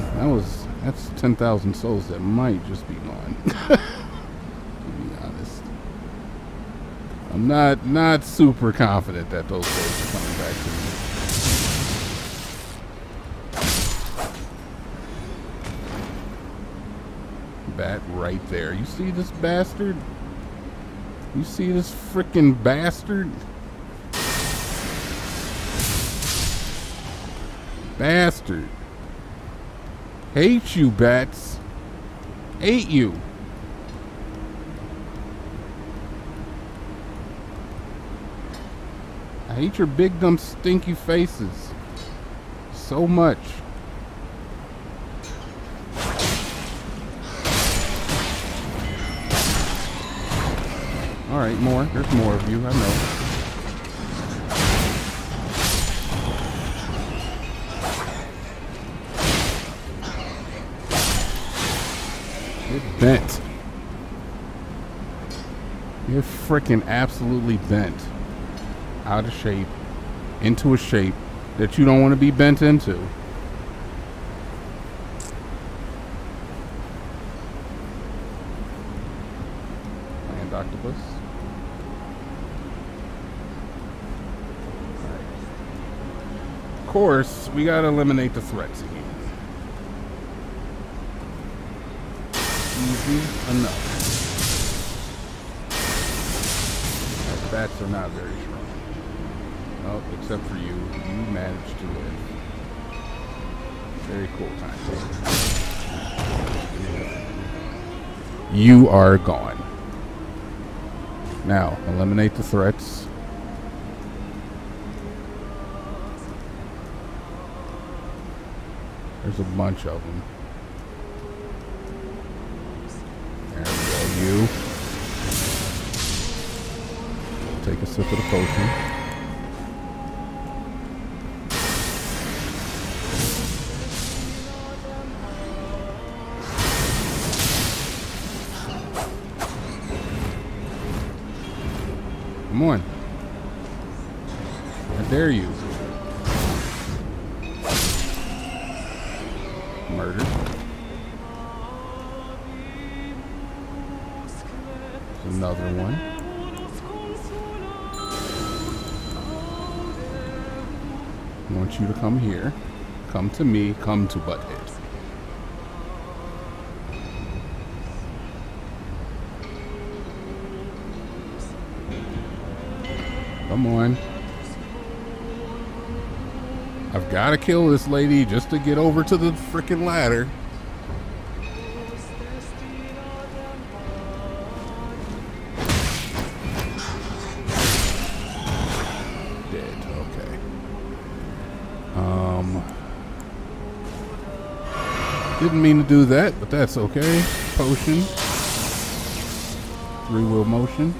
that's 10,000 souls that might just be mine. I'm not super confident that those days are coming back to me. Bat right there. You see this bastard? You see this frickin' bastard? Bastard. Hate you, bats. Hate you. I hate your big, dumb, stinky faces so much. All right, more. There's more of you, I know. bent. You're freaking absolutely bent. Out of shape. Into a shape that you don't want to be bent into. Land octopus. Of course, we gotta eliminate the threats again. Easy enough. The bats are not very strong. Oh, except for you. You managed to live. Very cool time. Yeah. You are gone. Now, eliminate the threats. There's a bunch of them. There we go. You. Take a sip of the potion. Come on. I dare you. Murder. There's another one. I want you to come here. Come to me. Come to Butthead. Come on. I've got to kill this lady just to get over to the freaking ladder. Dead. Okay. Didn't mean to do that, but that's okay. Potion. Three-wheel motion.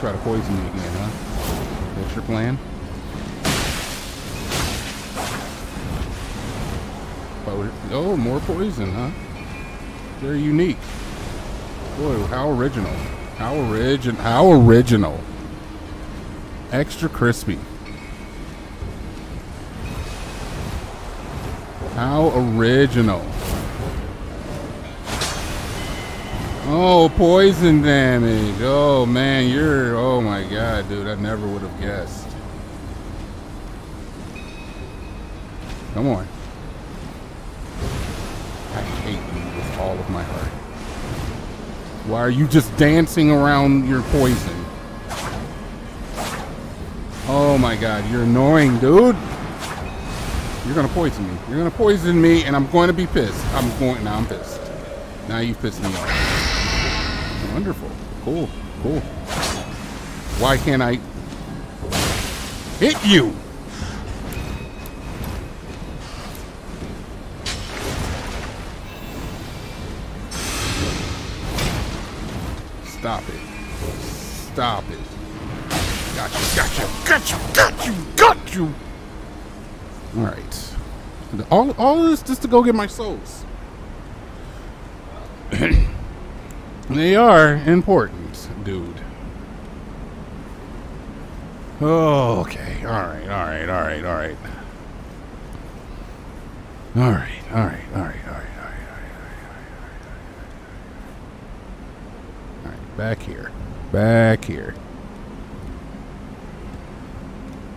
Try to poison me again, huh? What's your plan? Oh, more poison, huh? They're unique. Boy, how original. How original. Extra crispy. How original. Oh, poison damage. Oh, man, you're... Oh, my God, dude. I never would have guessed. Come on. I hate you with all of my heart. Why are you just dancing around your poison? Oh, my God. You're annoying, dude. You're going to poison me. You're going to poison me, and I'm going to be pissed. Now I'm pissed. Now you pissed me off. Wonderful. Cool. Cool. Why can't I hit you? Stop it. Stop it. Got you. All right. All this just to go get my souls. They are important, dude. Oh, okay. All right. Back here.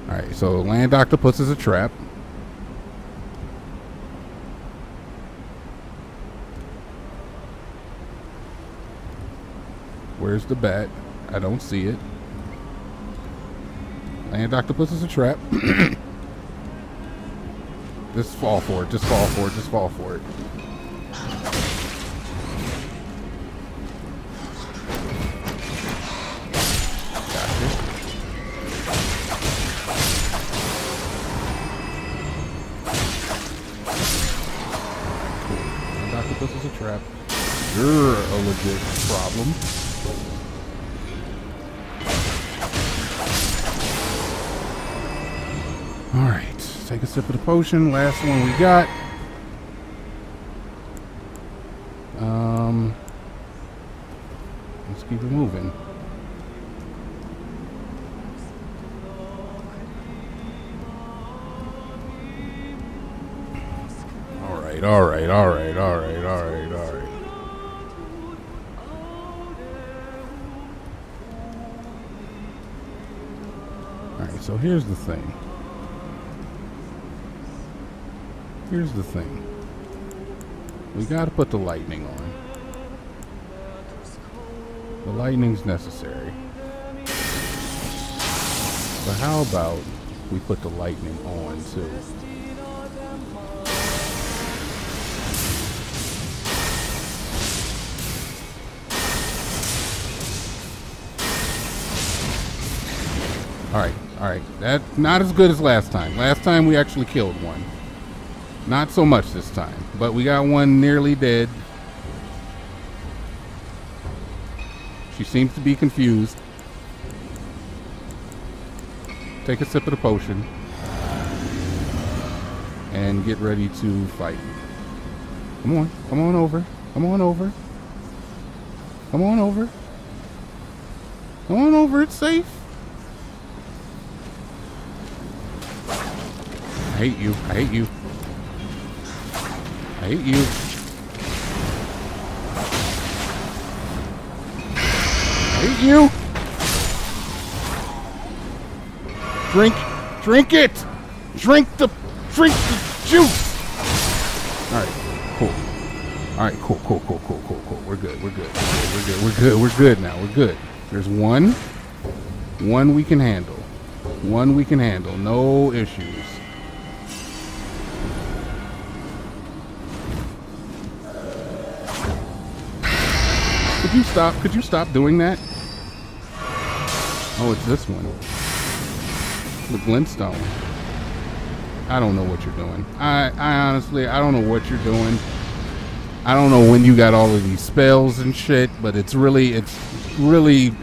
All right, so land octopus is a trap. Where's the bat? I don't see it. Land octopus is a trap. Just fall for it. Just fall for it. Gotcha. Cool. Land octopus is a trap. You're a legit problem. All right, Let's take a sip of the potion. Last one we got. Let's keep it moving. All right. All right, so here's the thing. We gotta put the lightning on. The lightning's necessary. But how about we put the lightning on too? All right. That's not as good as last time. Last time we actually killed one. Not so much this time, but we got one nearly dead. She seems to be confused. Take a sip of the potion and get ready to fight. Come on over, it's safe. I hate you. Drink it! Drink the juice! Alright, cool. We're good now. There's one. One we can handle. No issues. Could you stop doing that? Oh, it's this one. The Glintstone. I don't know what you're doing. I honestly, I don't know what you're doing. I don't know when you got all of these spells and shit, but it's breaking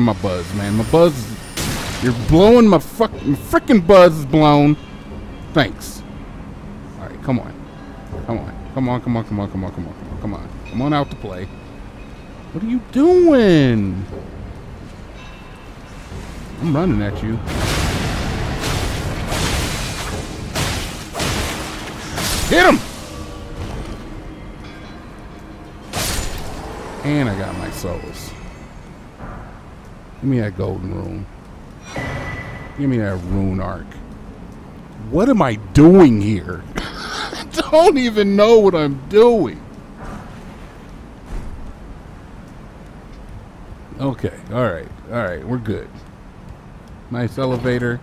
my buzz, man. My buzz, you're blowing my fucking freaking buzz is blown. Thanks. All right, come on out to play. What are you doing? I'm running at you. Hit him! And I got my souls. Give me that golden rune. Give me that rune arc. What am I doing here? I don't even know what I'm doing. Okay, all right, we're good. Nice elevator.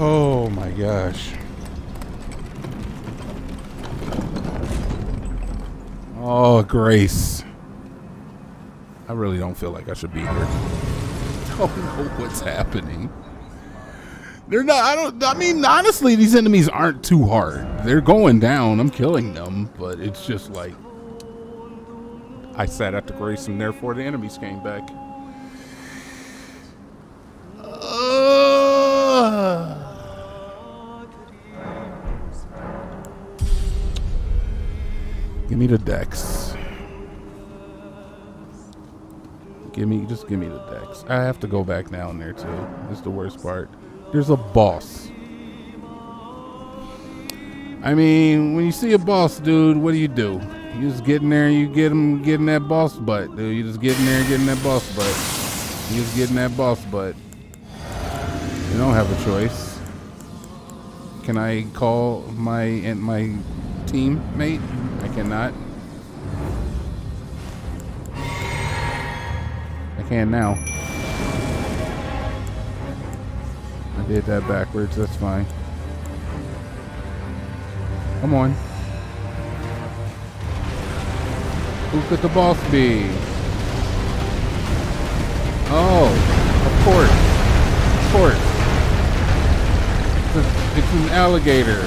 Oh my gosh. Oh, Grace. I really don't feel like I should be here. I don't know what's happening. They're not, I mean, honestly, these enemies aren't too hard. They're going down, I'm killing them, but it's just like, I sat at the grace and therefore the enemies came back. Give me the dex. Just give me the dex. I have to go back down there too. That's the worst part. There's a boss. I mean, when you see a boss, dude, what do? You just get in there and you get him getting that boss butt, dude. You just get in there and getting that boss butt. You don't have a choice. Can I call my teammate? I cannot. I can now. Did that backwards, that's fine. Come on. Who could the boss be? Oh, of course. It's an alligator.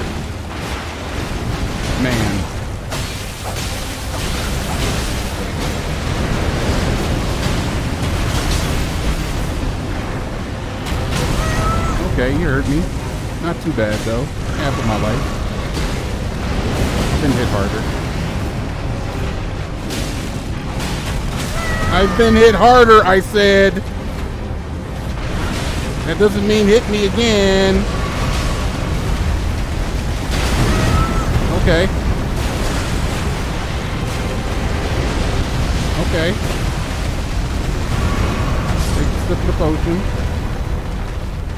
Man. Okay, you heard me. Not too bad, though. Half of my life. Been hit harder. I've been hit harder, I said! That doesn't mean hit me again! Okay. Okay. Take a sip of the potion.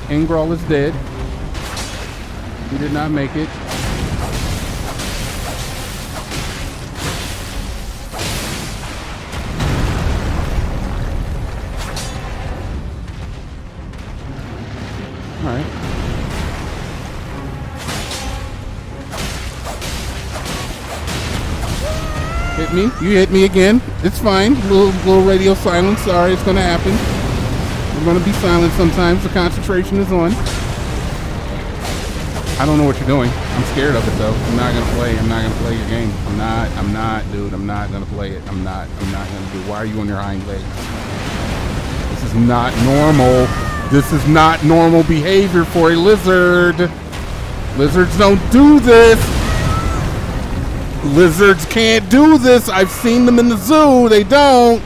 Ingvold is dead. He did not make it. Alright. Hit me. You hit me again. It's fine. Little radio silence. Sorry, it's gonna happen. We're gonna be silent sometimes. The concentration is on. I don't know what you're doing. I'm scared of it though. I'm not gonna play. I'm not gonna play your game. I'm not, dude. I'm not gonna play it. I'm not gonna do it. Why are you on your hind legs? This is not normal. This is not normal behavior for a lizard. Lizards don't do this. Lizards can't do this. I've seen them in the zoo. They don't.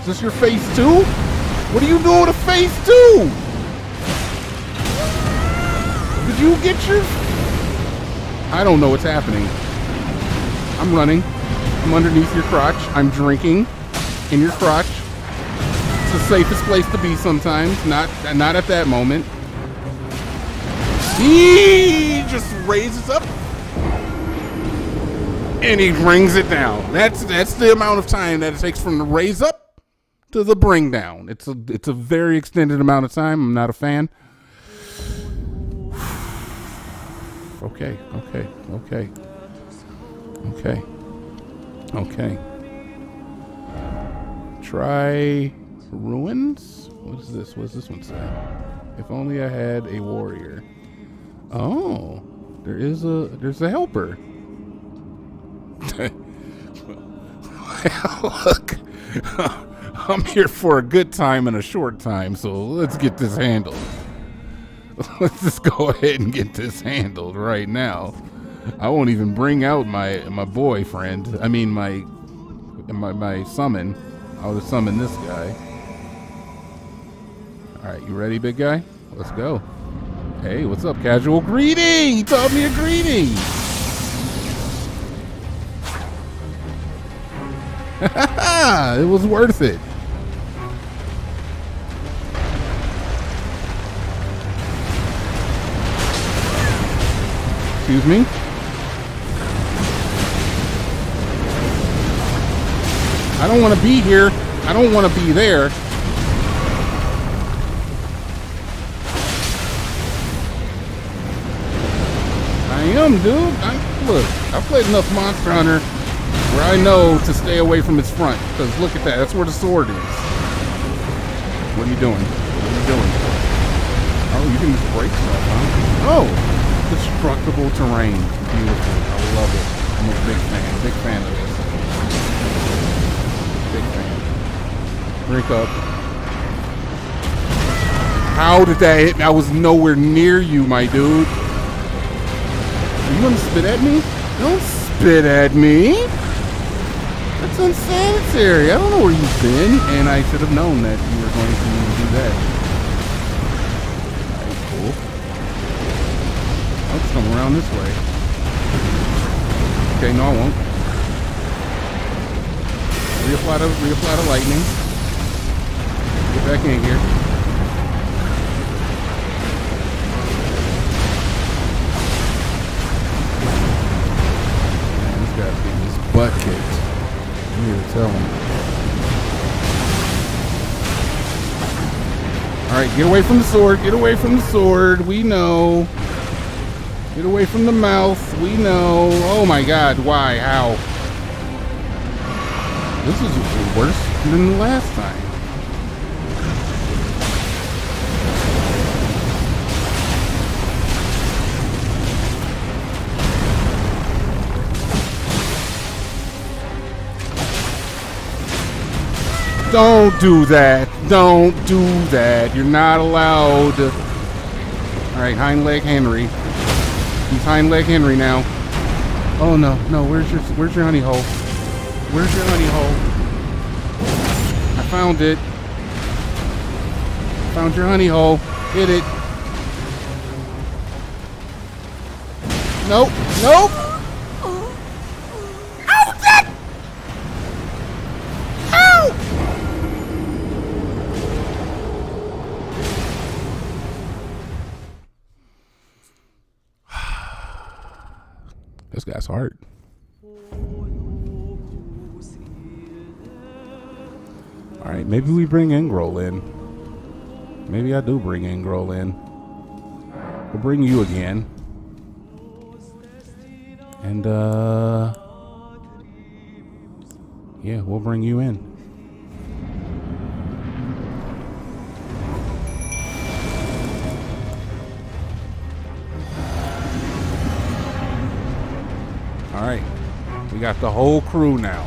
Is this your face too? What are you doing to face two? Did you get your... I don't know what's happening. I'm running. I'm underneath your crotch. I'm drinking in your crotch. It's the safest place to be sometimes. Not at that moment. He just raises up and he brings it down. That's the amount of time that it takes from the raise up to the bring down. It's a very extended amount of time. I'm not a fan. Okay. Try ruins. What is this? What does this one say? If only I had a warrior. Oh, there's a helper. Well, look, I'm here for a good time and a short time, so let's get this handled. Let's just go ahead and get this handled right now. I won't even bring out my boyfriend. I mean my summon. I'll just summon this guy. All right, you ready, big guy? Let's go. Hey, what's up, casual? Greeting! He taught me a greeting! It was worth it. Excuse me? I don't want to be here. I don't want to be there. Dude, look, I've played enough Monster Hunter where I know to stay away from its front, because look at that, that's where the sword is. What are you doing? What are you doing? Oh, you can just break stuff, huh? Oh, destructible terrain. Beautiful. I love it. I'm a big fan. Big fan of this. Big fan. Drink up. How did that hit me? I was nowhere near you, my dude. You want to spit at me? Don't spit at me! That's unsanitary! I don't know where you've been, and I should have known that you were going to do that. Alright, cool. I'll just come around this way. Okay, no I won't. Reapply the lightning. Get back in here. Butt kicked. I'm here to tell him. Alright, get away from the sword. Get away from the sword. We know. Get away from the mouth. We know. Oh my god. Why? How? This is worse than the last time. Don't do that. Don't do that. You're not allowed. Alright, hind leg Henry. He's hind leg Henry now. Oh no, no, where's your honey hole? Where's your honey hole? I found it. Found your honey hole. Hit it. Nope. Nope. Ow, that! Ow! This guy's hard. All right, maybe we bring Ingvold in. Maybe I do bring Ingvold in. We'll bring you again. And, yeah, we'll bring you in. Alright. We got the whole crew now.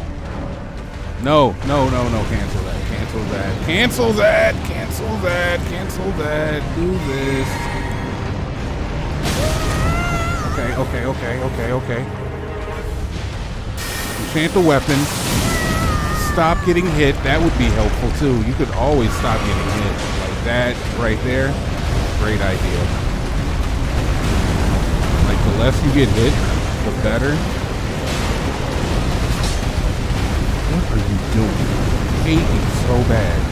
No, no, no, no, cancel that. Cancel that. Cancel that. Cancel that. Cancel that. Do this. Okay, okay, okay, okay, okay. Enchant the weapon. Stop getting hit. That would be helpful too. You could always stop getting hit. Like that right there. Great idea. Like the less you get hit, the better. What are you doing? I hate you so bad.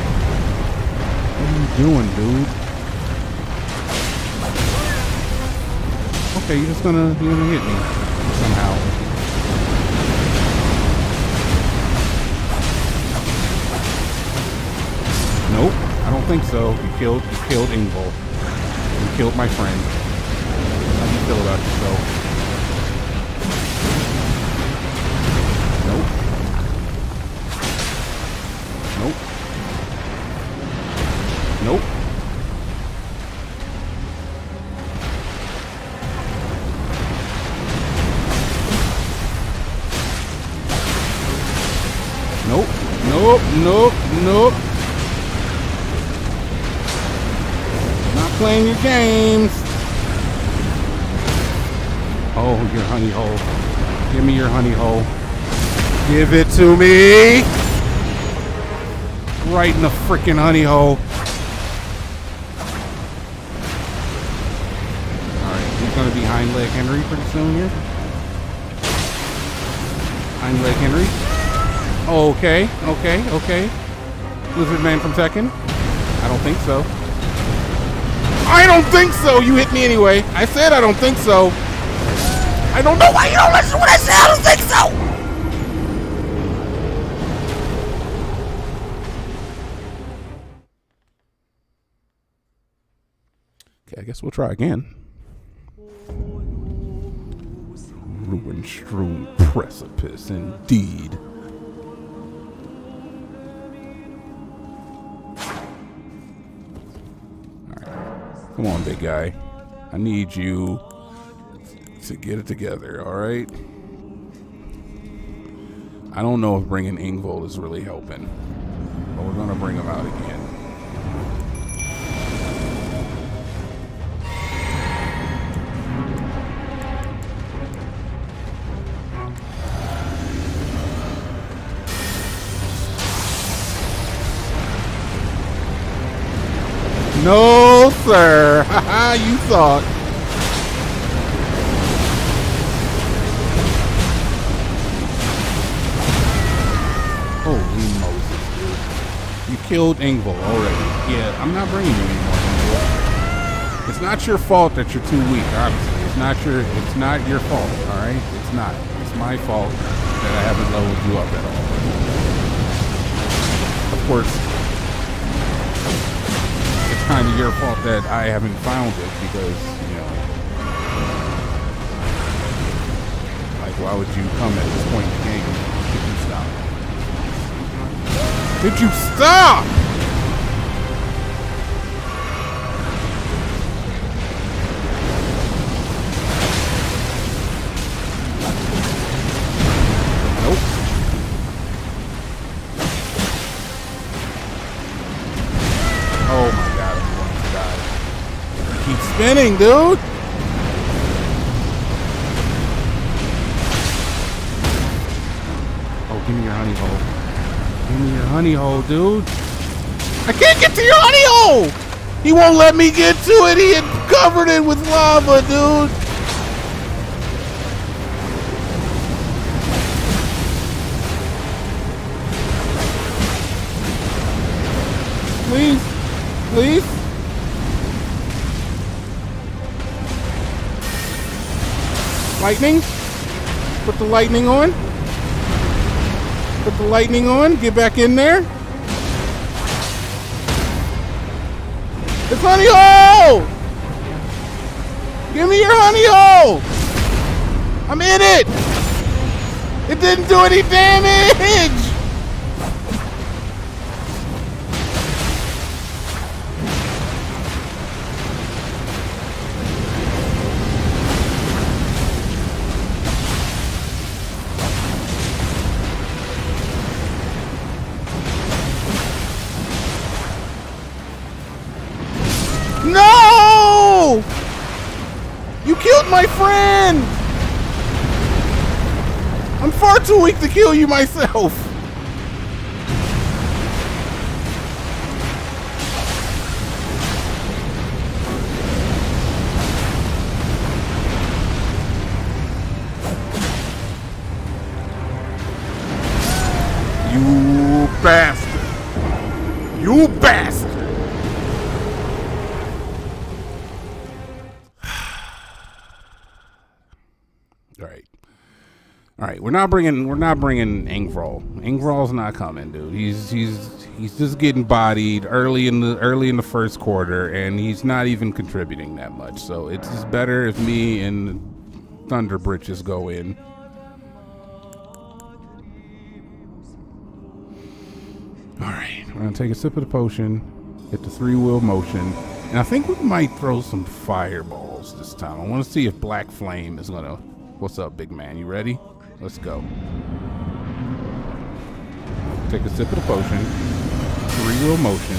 What are you doing, dude? Okay, you're gonna hit me somehow. Nope, I don't think so. You killed Ingvold. You killed my friend. How do you feel about yourself? Nope. Nope. Nope. Nope. Nope. Nope. Not playing your games. Oh, your honey hole. Give me your honey hole. Give it to me. Right in the frickin' honey hole. Alright, he's gonna be hind leg Henry pretty soon here. Hind leg Henry. Oh, okay, okay, okay. Lizard Man from Tekken? I don't think so. I don't think so! You hit me anyway. I said I don't think so. I don't know why you don't listen to what I said. I don't think so! I guess we'll try again. Ruin-strewn precipice, indeed. Alright. Come on, big guy. I need you to get it together, alright? I don't know if bringing Ingvold is really helping, but we're gonna bring him out again. No, sir. Haha, you thought. Holy Moses, dude. You killed Ingvold already. Yeah, I'm not bringing you anymore, Ingvold. It's not your fault that you're too weak, obviously. It's not your fault, alright? It's not. It's my fault that I haven't leveled you up at all. Of course. Kind of your fault that I haven't found it, because, you know, like, why would you come at this point in the game? Did you stop? Did you stop? Nope. Oh my god, I'm going to die. Keep spinning, dude! Oh, give me your honey hole. Give me your honey hole, dude. I can't get to your honey hole! He won't let me get to it! He had covered it with lava, dude! Please, please. Lightning. Put the lightning on. Put the lightning on. Get back in there. It's honey hole! Give me your honey hole! I'm in it! It didn't do any damage! My friend! I'm far too weak to kill you myself! You bastard! You bastard! All right, we're not bringing Ingvold. Ingvold's not coming, dude. He's just getting bodied early in the first quarter, and he's not even contributing that much. So it's just better if me and Thunderbritch just go in. All right, we're gonna take a sip of the potion, hit the three-wheel motion, and I think we might throw some fireballs this time. I want to see if Black Flame is gonna. What's up, big man? You ready? Let's go. Take a sip of the potion. Three-wheel motion.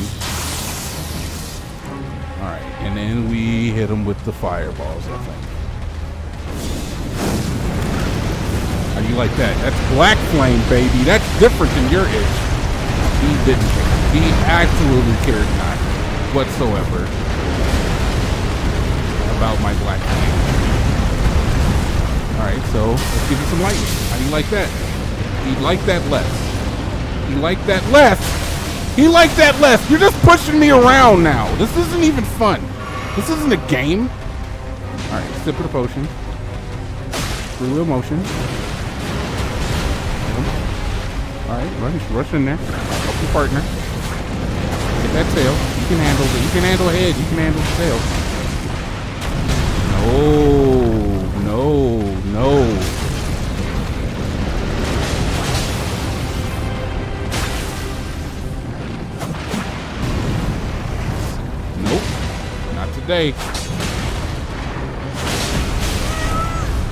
All right, and then we hit him with the fireballs, I think. How do you like that? That's Black Flame, baby. That's different than your itch. He didn't care. He absolutely cared not whatsoever about my Black Flame. Alright, so let's give you some lightning. How do you like that? He liked that less. He liked that less. He liked that less. You're just pushing me around now. This isn't even fun. This isn't a game. Alright, sip of the potion. Three-wheel motion. Alright, rush in there. Help your partner. Get that tail. You can handle it. You can handle head. You can handle the tail. No. Nope. Not today.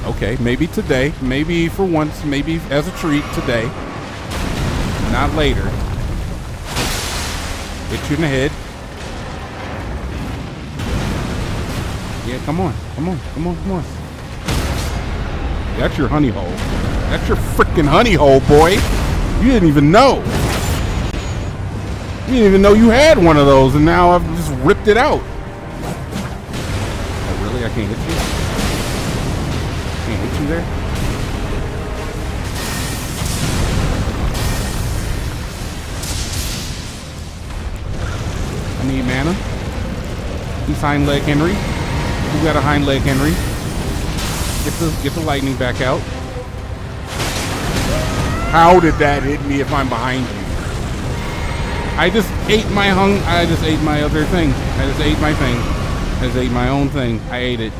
Okay, maybe today. Maybe for once. Maybe as a treat today. Not later. Hit you in the head. Yeah, come on. Come on. Come on. Come on. That's your honey hole. That's your freaking honey hole, boy. You didn't even know. You didn't even know you had one of those, and now I've just ripped it out. Oh, really? I can't hit you? Can't hit you there? I need mana. He's hind leg Henry. You got a hind leg Henry. Get the lightning back out. How did that hit me if I'm behind you? I just ate my own thing. I ate it.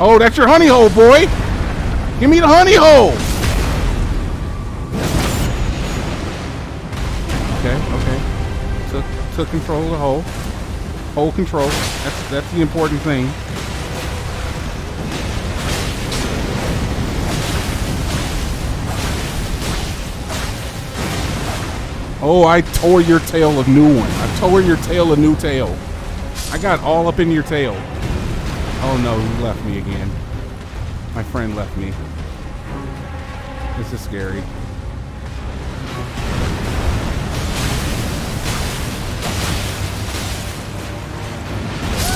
Oh, that's your honey hole, boy! Give me the honey hole! Okay. Took control of the hole. Hold control. That's the important thing. Oh, I tore your tail a new one. I tore your tail a new tail. I got all up in your tail. Oh no, you left me again. My friend left me. This is scary.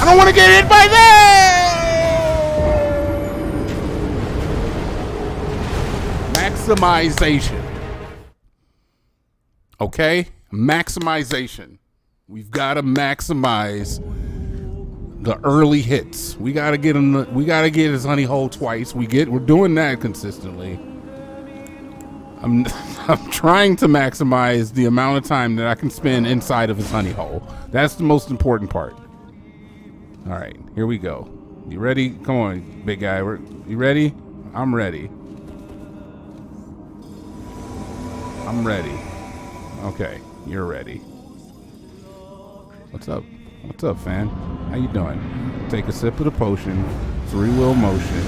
I don't want to get hit by that! Maximization. Okay? Maximization. We've got to maximize the early hits. We got to get him. We got to get his honey hole twice. We're doing that consistently. I'm trying to maximize the amount of time that I can spend inside of his honey hole. That's the most important part. All right, here we go. You ready? Come on, big guy. You ready? I'm ready. I'm ready. Okay, you're ready. What's up? What's up, fan? How you doing? Take a sip of the potion. Three-wheel motion.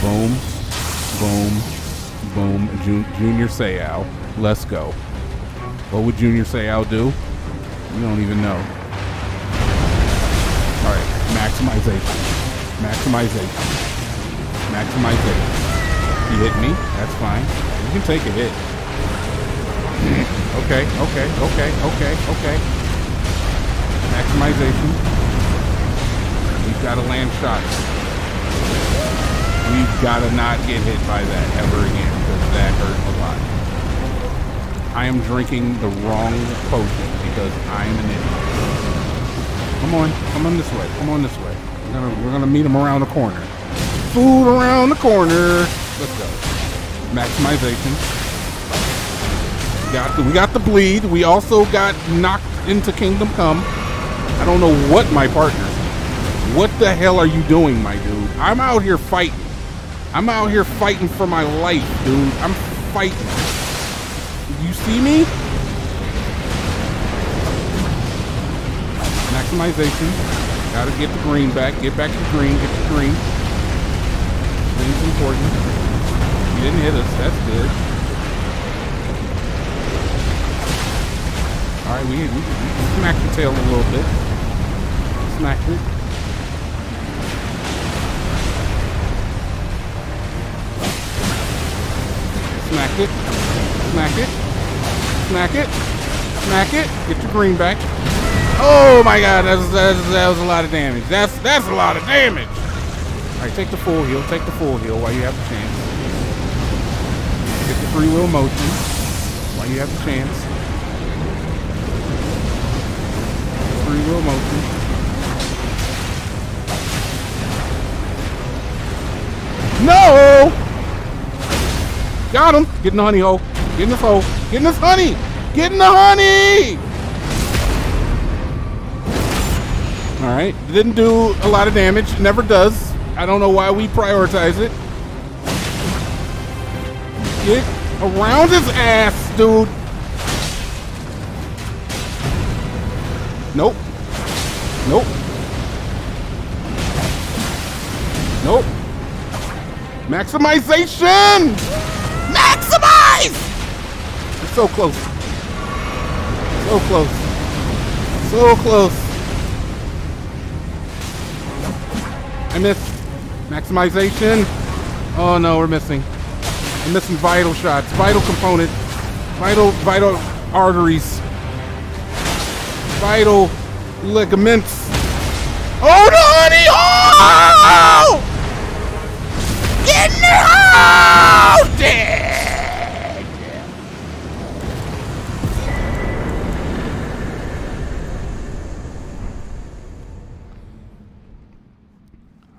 Boom. Boom. Boom. Junior Seau. Let's go. What would Junior Seau do? You don't even know. All right. Maximization. Maximization. Maximization. You hit me. That's fine. You can take a hit. Okay. Okay. Okay. Okay. Okay. Maximization. We've got to land shots. We've got to not get hit by that ever again, because that hurt a lot. I am drinking the wrong potion because I'm an idiot. Come on, come on this way. Come on this way. We're gonna meet him around the corner. Food around the corner. Let's go. Maximization. We got the bleed. We also got knocked into Kingdom Come. I don't know what my partner's doing. What the hell are you doing, my dude? I'm out here fighting. I'm out here fighting for my life, dude. I'm fighting. You see me? Maximization. Gotta get the green back. Get back to the green. Get the green. Green's important. You didn't hit us. That's good. Alright, we smacked the tail a little bit. Smacked it. Smack it. Smack it. Smack it. Smack it. Get your green back. Oh my god, that was a lot of damage. That's a lot of damage. Alright, take the full heal. Take the full heal while you have the chance. Get the free will motion while you have the chance. Free will motion. No! Got him! Get in the honey hole. Get in this hole. Get in this honey! Get in the honey! Alright, didn't do a lot of damage, never does. I don't know why we prioritize it. Get around his ass, dude. Nope. Nope. Nope. Maximization! Maximize! We're so close. So close. So close. I missed. Maximization. Oh no, we're missing. I'm missing vital shots. Vital component. Vital arteries. Vital ligaments. Oh no, honey! Oh! Get in the hole! Dead!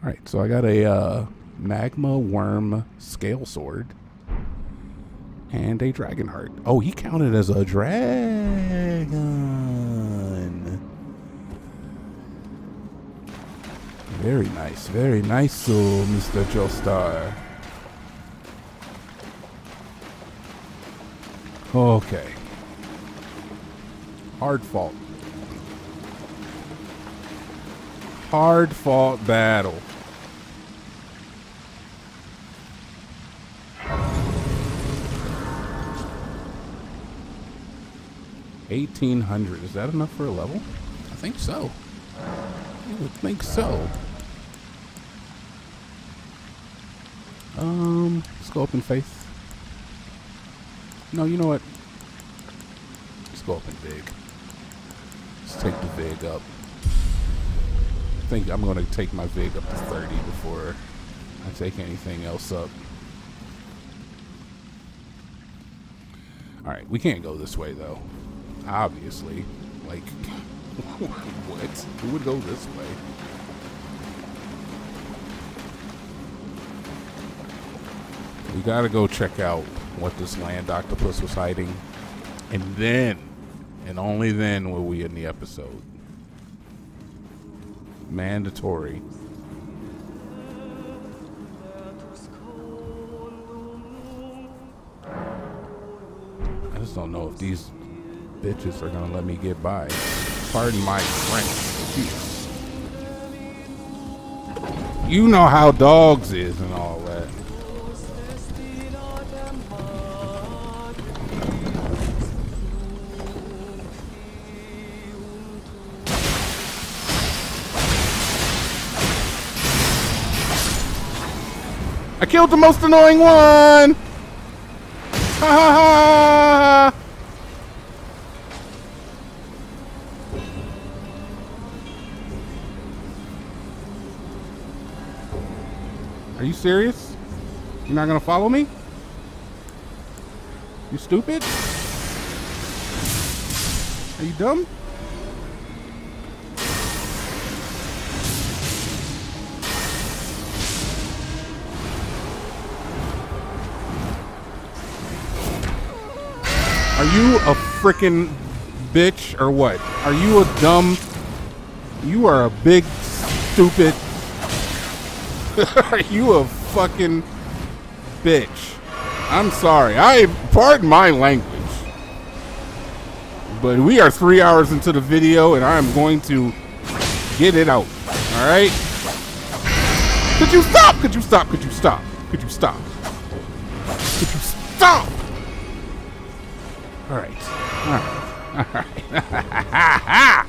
Alright, so I got a Magma Worm Scale Sword and a Dragon Heart. Oh, he counted as a dragon. Very nice, so Mr. Joestar. Okay. Hard fought. Hard fought battle. 1,800. Is that enough for a level? I think so. You would think so. Let's go up in faith. No, you know what? Let's go up in Vig. Let's take the Vig up. I think I'm going to take my Vig up to 30 before I take anything else up. Alright, we can't go this way, though. Obviously. Like, what? Who would go this way? We gotta go check out what this land octopus was hiding. And then, and only then, will we end the episode. Mandatory. I just don't know if these bitches are gonna let me get by. Pardon my French. Jeez. You know how dogs is and all that. I killed the most annoying one! Ha ha ha! Are you serious? You're not gonna follow me? You stupid? Are you dumb? Are you a frickin' bitch or what? Are you a dumb? You are a big stupid. Are you a fucking bitch? I'm sorry. I pardon my language. But we are 3 hours into the video and I'm going to get it out. Alright? Could you stop? Could you stop? Could you stop? Could you stop? Could you stop? All right, all right, all right.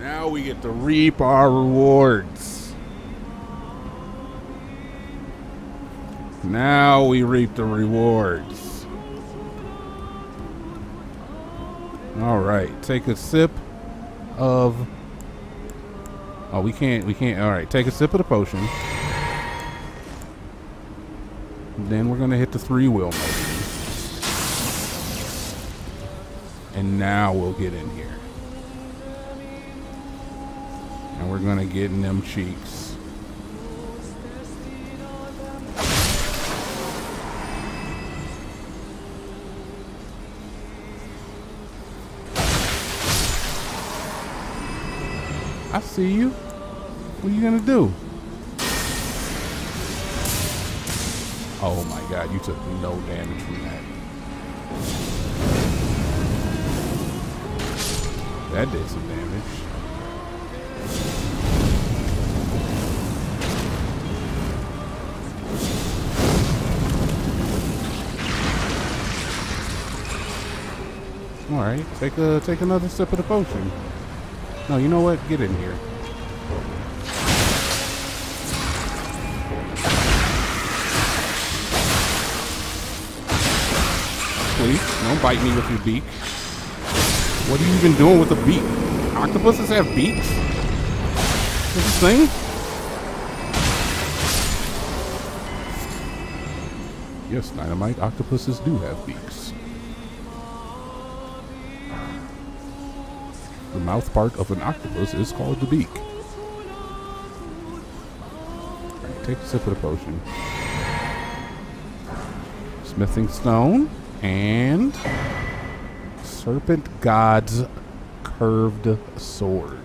Now we get to reap our rewards. Now we reap the rewards. All right, take a sip of. Oh, we can't. All right, take a sip of the potion. Then we're gonna hit the three-wheel mode. And now we'll get in here. And we're gonna get in them cheeks. I see you. What are you gonna do? Oh my God, you took no damage from that. That did some damage. All right, take another sip of the potion. No, you know what? Get in here. Please, don't bite me with your beak. What are you even doing with a beak? Octopuses have beaks? Is this a thing? Yes, Dynamite, octopuses do have beaks. The mouth part of an octopus is called the beak. Alright, take a sip of the potion. Smithing Stone and... Serpent God's Curved Sword.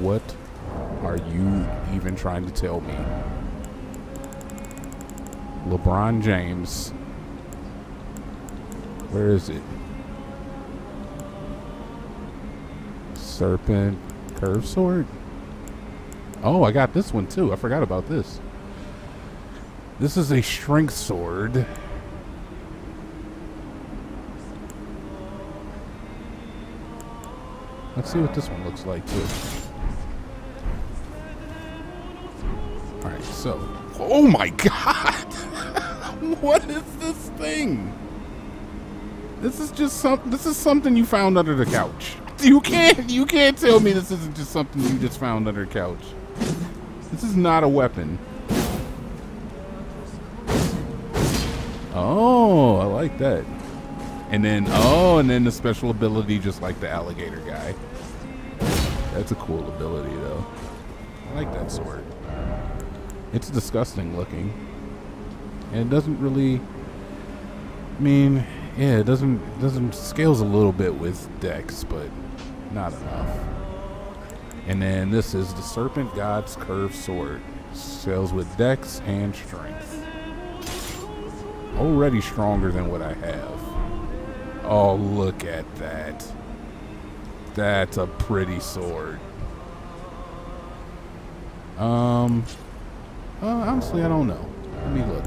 What are you even trying to tell me? LeBron James. Where is it? Serpent Curved Sword? Oh, I got this one too. I forgot about this. This is a shrink sword. Let's see what this one looks like, too. Alright, so... Oh my god! What is this thing? This is just some... This is something you found under the couch. You can't tell me this isn't just something you just found under the couch. This is not a weapon. Oh, I like that. And then, oh, and then the special ability, just like the alligator guy. That's a cool ability, though. I like that sword. It's disgusting looking. And it doesn't really, I mean, yeah, it doesn't scales a little bit with Dex, but not enough. And then this is the Serpent God's Curved Sword. Scales with Dex and Strength. Already stronger than what I have. Oh, look at that. That's a pretty sword. Honestly, I don't know. Let me look.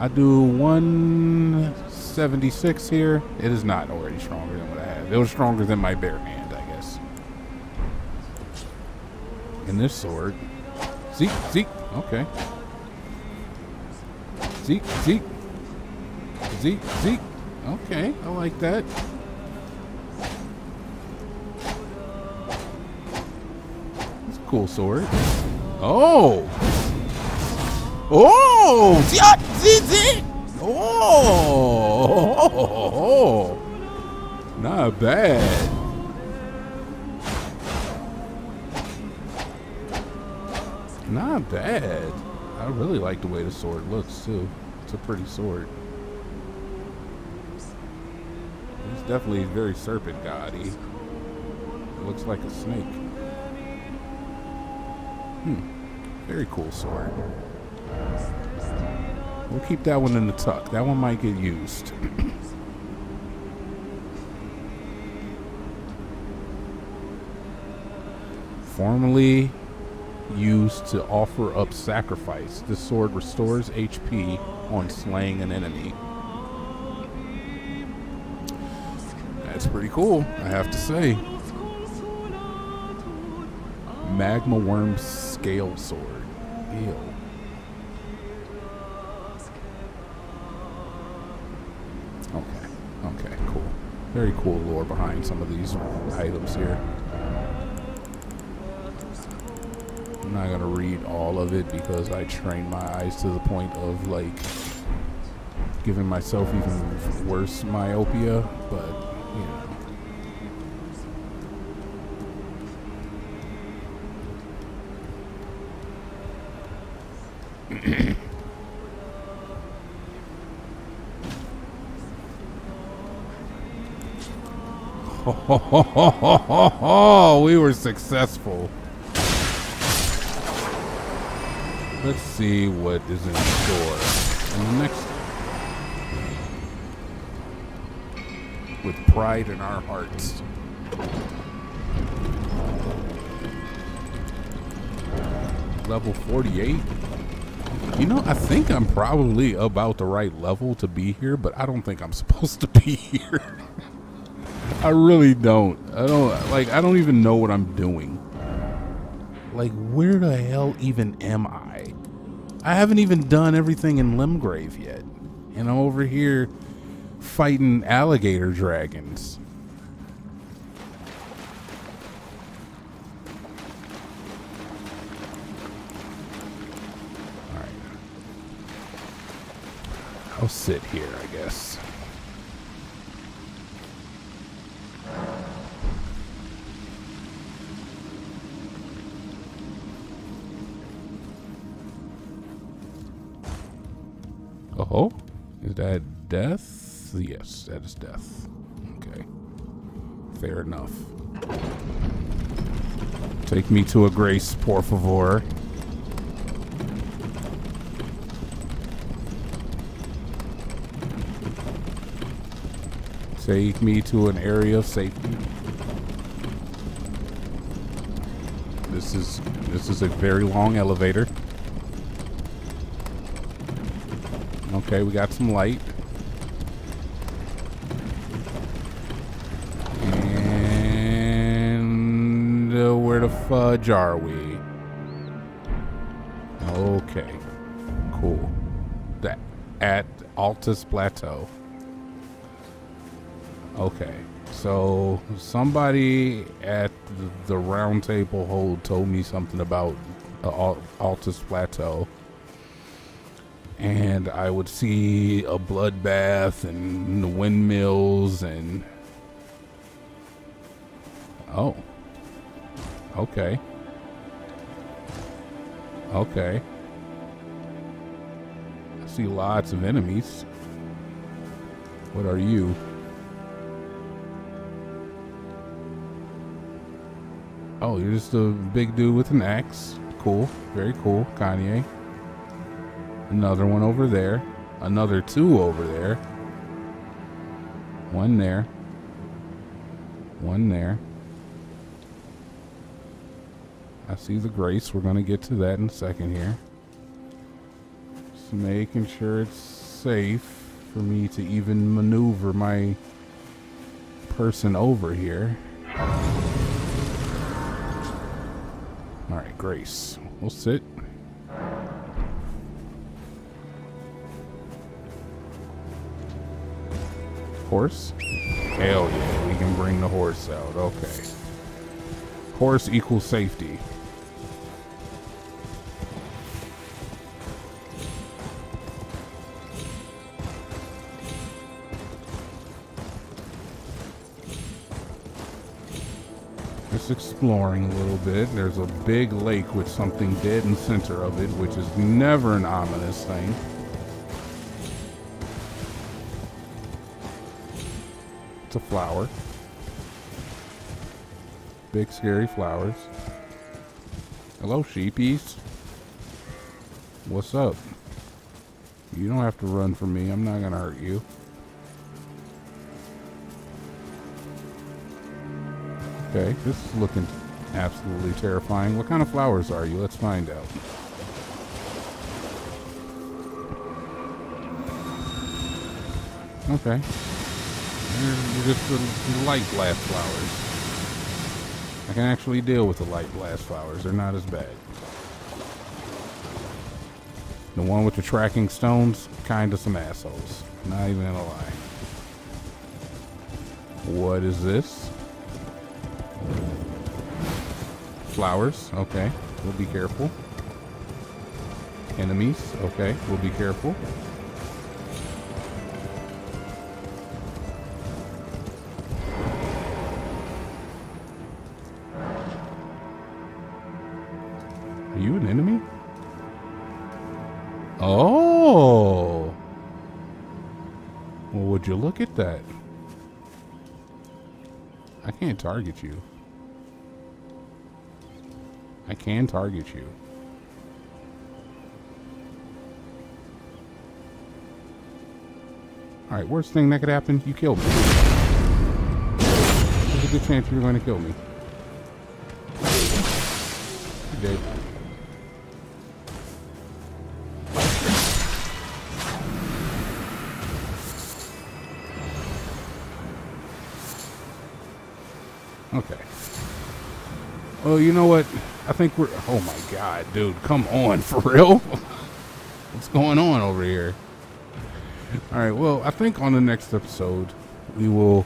I do 176 here. It is not already stronger than what I have. It was stronger than my bare hand, I guess. And this sword. Zeke. Okay. Zeke. Okay, I like that. It's a cool sword. Oh! Oh! Oh! Not bad. Not bad. I really like the way the sword looks, too. It's a pretty sword. He's definitely very serpent god-y. Looks like a snake. Very cool sword. We'll keep that one in the tuck. That one might get used. Formerly used to offer up sacrifice, this sword restores HP on slaying an enemy. That's pretty cool, I have to say. Magma Worm Scale Sword. Ew. Okay, cool. Very cool lore behind some of these items here. I'm not gonna read all of it because I trained my eyes to the point of, like, giving myself even worse myopia, but... Yeah. We were successful. Let's see what is in store in the next. With pride in our hearts. Level 48. You know, I think I'm probably about the right level to be here, but I don't think I'm supposed to be here. I really don't. I don't even know what I'm doing. Like, where the hell even am I? I haven't even done everything in Limgrave yet. And I'm over here fighting alligator dragons. All right. I'll sit here, I guess. Oh, is that death? Yes, that is death. Okay. Fair enough. Take me to a grace, por favor. Take me to an area of safety. This is a very long elevator. Okay, we got some light. where the fudge are we? Okay. Cool. That at Altus Plateau. Okay. So somebody at the round table hold told me something about Altus Plateau. And I would see a bloodbath and the windmills and... Oh. Okay. Okay. I see lots of enemies. What are you? Oh, you're just a big dude with an axe. Cool. Very cool, Kanye. Another one over there. Another two over there. One there. One there. I see the grace. We're going to get to that in a second here. Just making sure it's safe for me to even maneuver my person over here. Alright, grace. We'll sit. Horse? Hell yeah, we can bring the horse out. Okay. Horse equals safety. Just exploring a little bit. There's a big lake with something dead in the center of it, which is never an ominous thing. It's a flower. Big scary flowers. Hello, sheepies. What's up? You don't have to run from me. I'm not gonna hurt you. Okay, this is looking absolutely terrifying. What kind of flowers are you? Let's find out. Okay. You're just the light glass flowers. I can actually deal with the light blast flowers. They're not as bad. The one with the tracking stones, kind of some assholes. Not even gonna lie. What is this? Flowers. Okay. We'll be careful. Enemies. Okay. We'll be careful. Look at that. I can't target you. I can target you. Alright, worst thing that could happen, you kill me. There's a good chance you're going to kill me. You did. Okay. Well, you know what? I think we're... Oh, my God, dude. Come on, for real? What's going on over here? All right, well, I think on the next episode, we will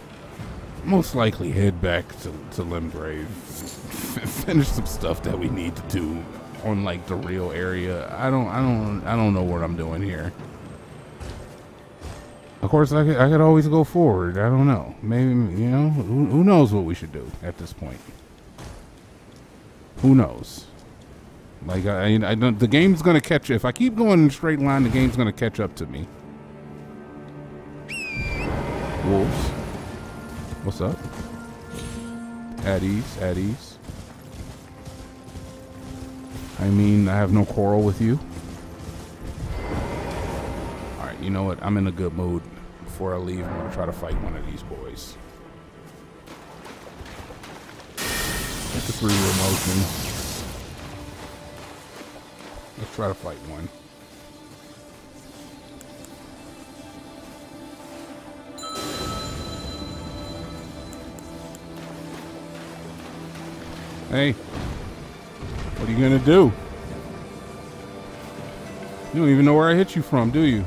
most likely head back to Limgrave. Finish some stuff that we need to do on, like, the real area. I don't know what I'm doing here. Of course, I could always go forward. I don't know. Maybe, you know, who knows what we should do at this point? Who knows? Like, I don't, the game's going to catch up. If I keep going in a straight line, the game's going to catch up to me. Wolves. What's up? At ease, at ease. I mean, I have no quarrel with you. You know what? I'm in a good mood. Before I leave, I'm going to try to fight one of these boys. That's a three-wheel motion. Let's try to fight one. Hey, what are you gonna do? You don't even know where I hit you from, do you?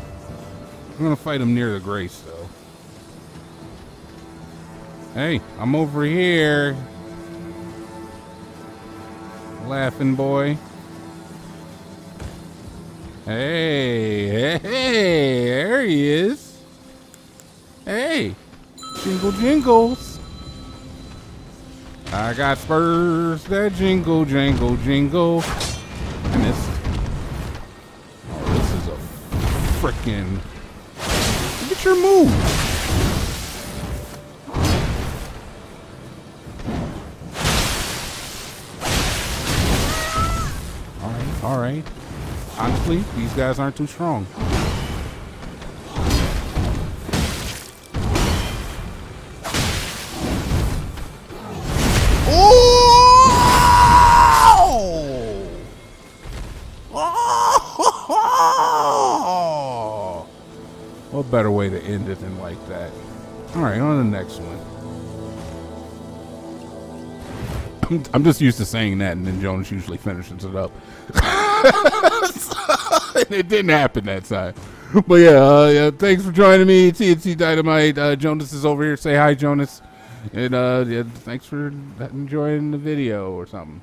I'm gonna fight him near the grace, though. Hey, I'm over here. Laughing boy. Hey, hey, hey, there he is. Hey, jingle jingles. I got spurs that jingle, jangle, jingle. And this, oh, this is a frickin'. Look at your move. All right, all right. Honestly, these guys aren't too strong. Oh! Oh! What better way to end it than like that? All right, on to the next one. I'm just used to saying that, and then Jonas usually finishes it up. And it didn't happen that time. But yeah, thanks for joining me, TnT Dinomight. Jonas is over here. Say hi, Jonas. And yeah, thanks for enjoying the video or something.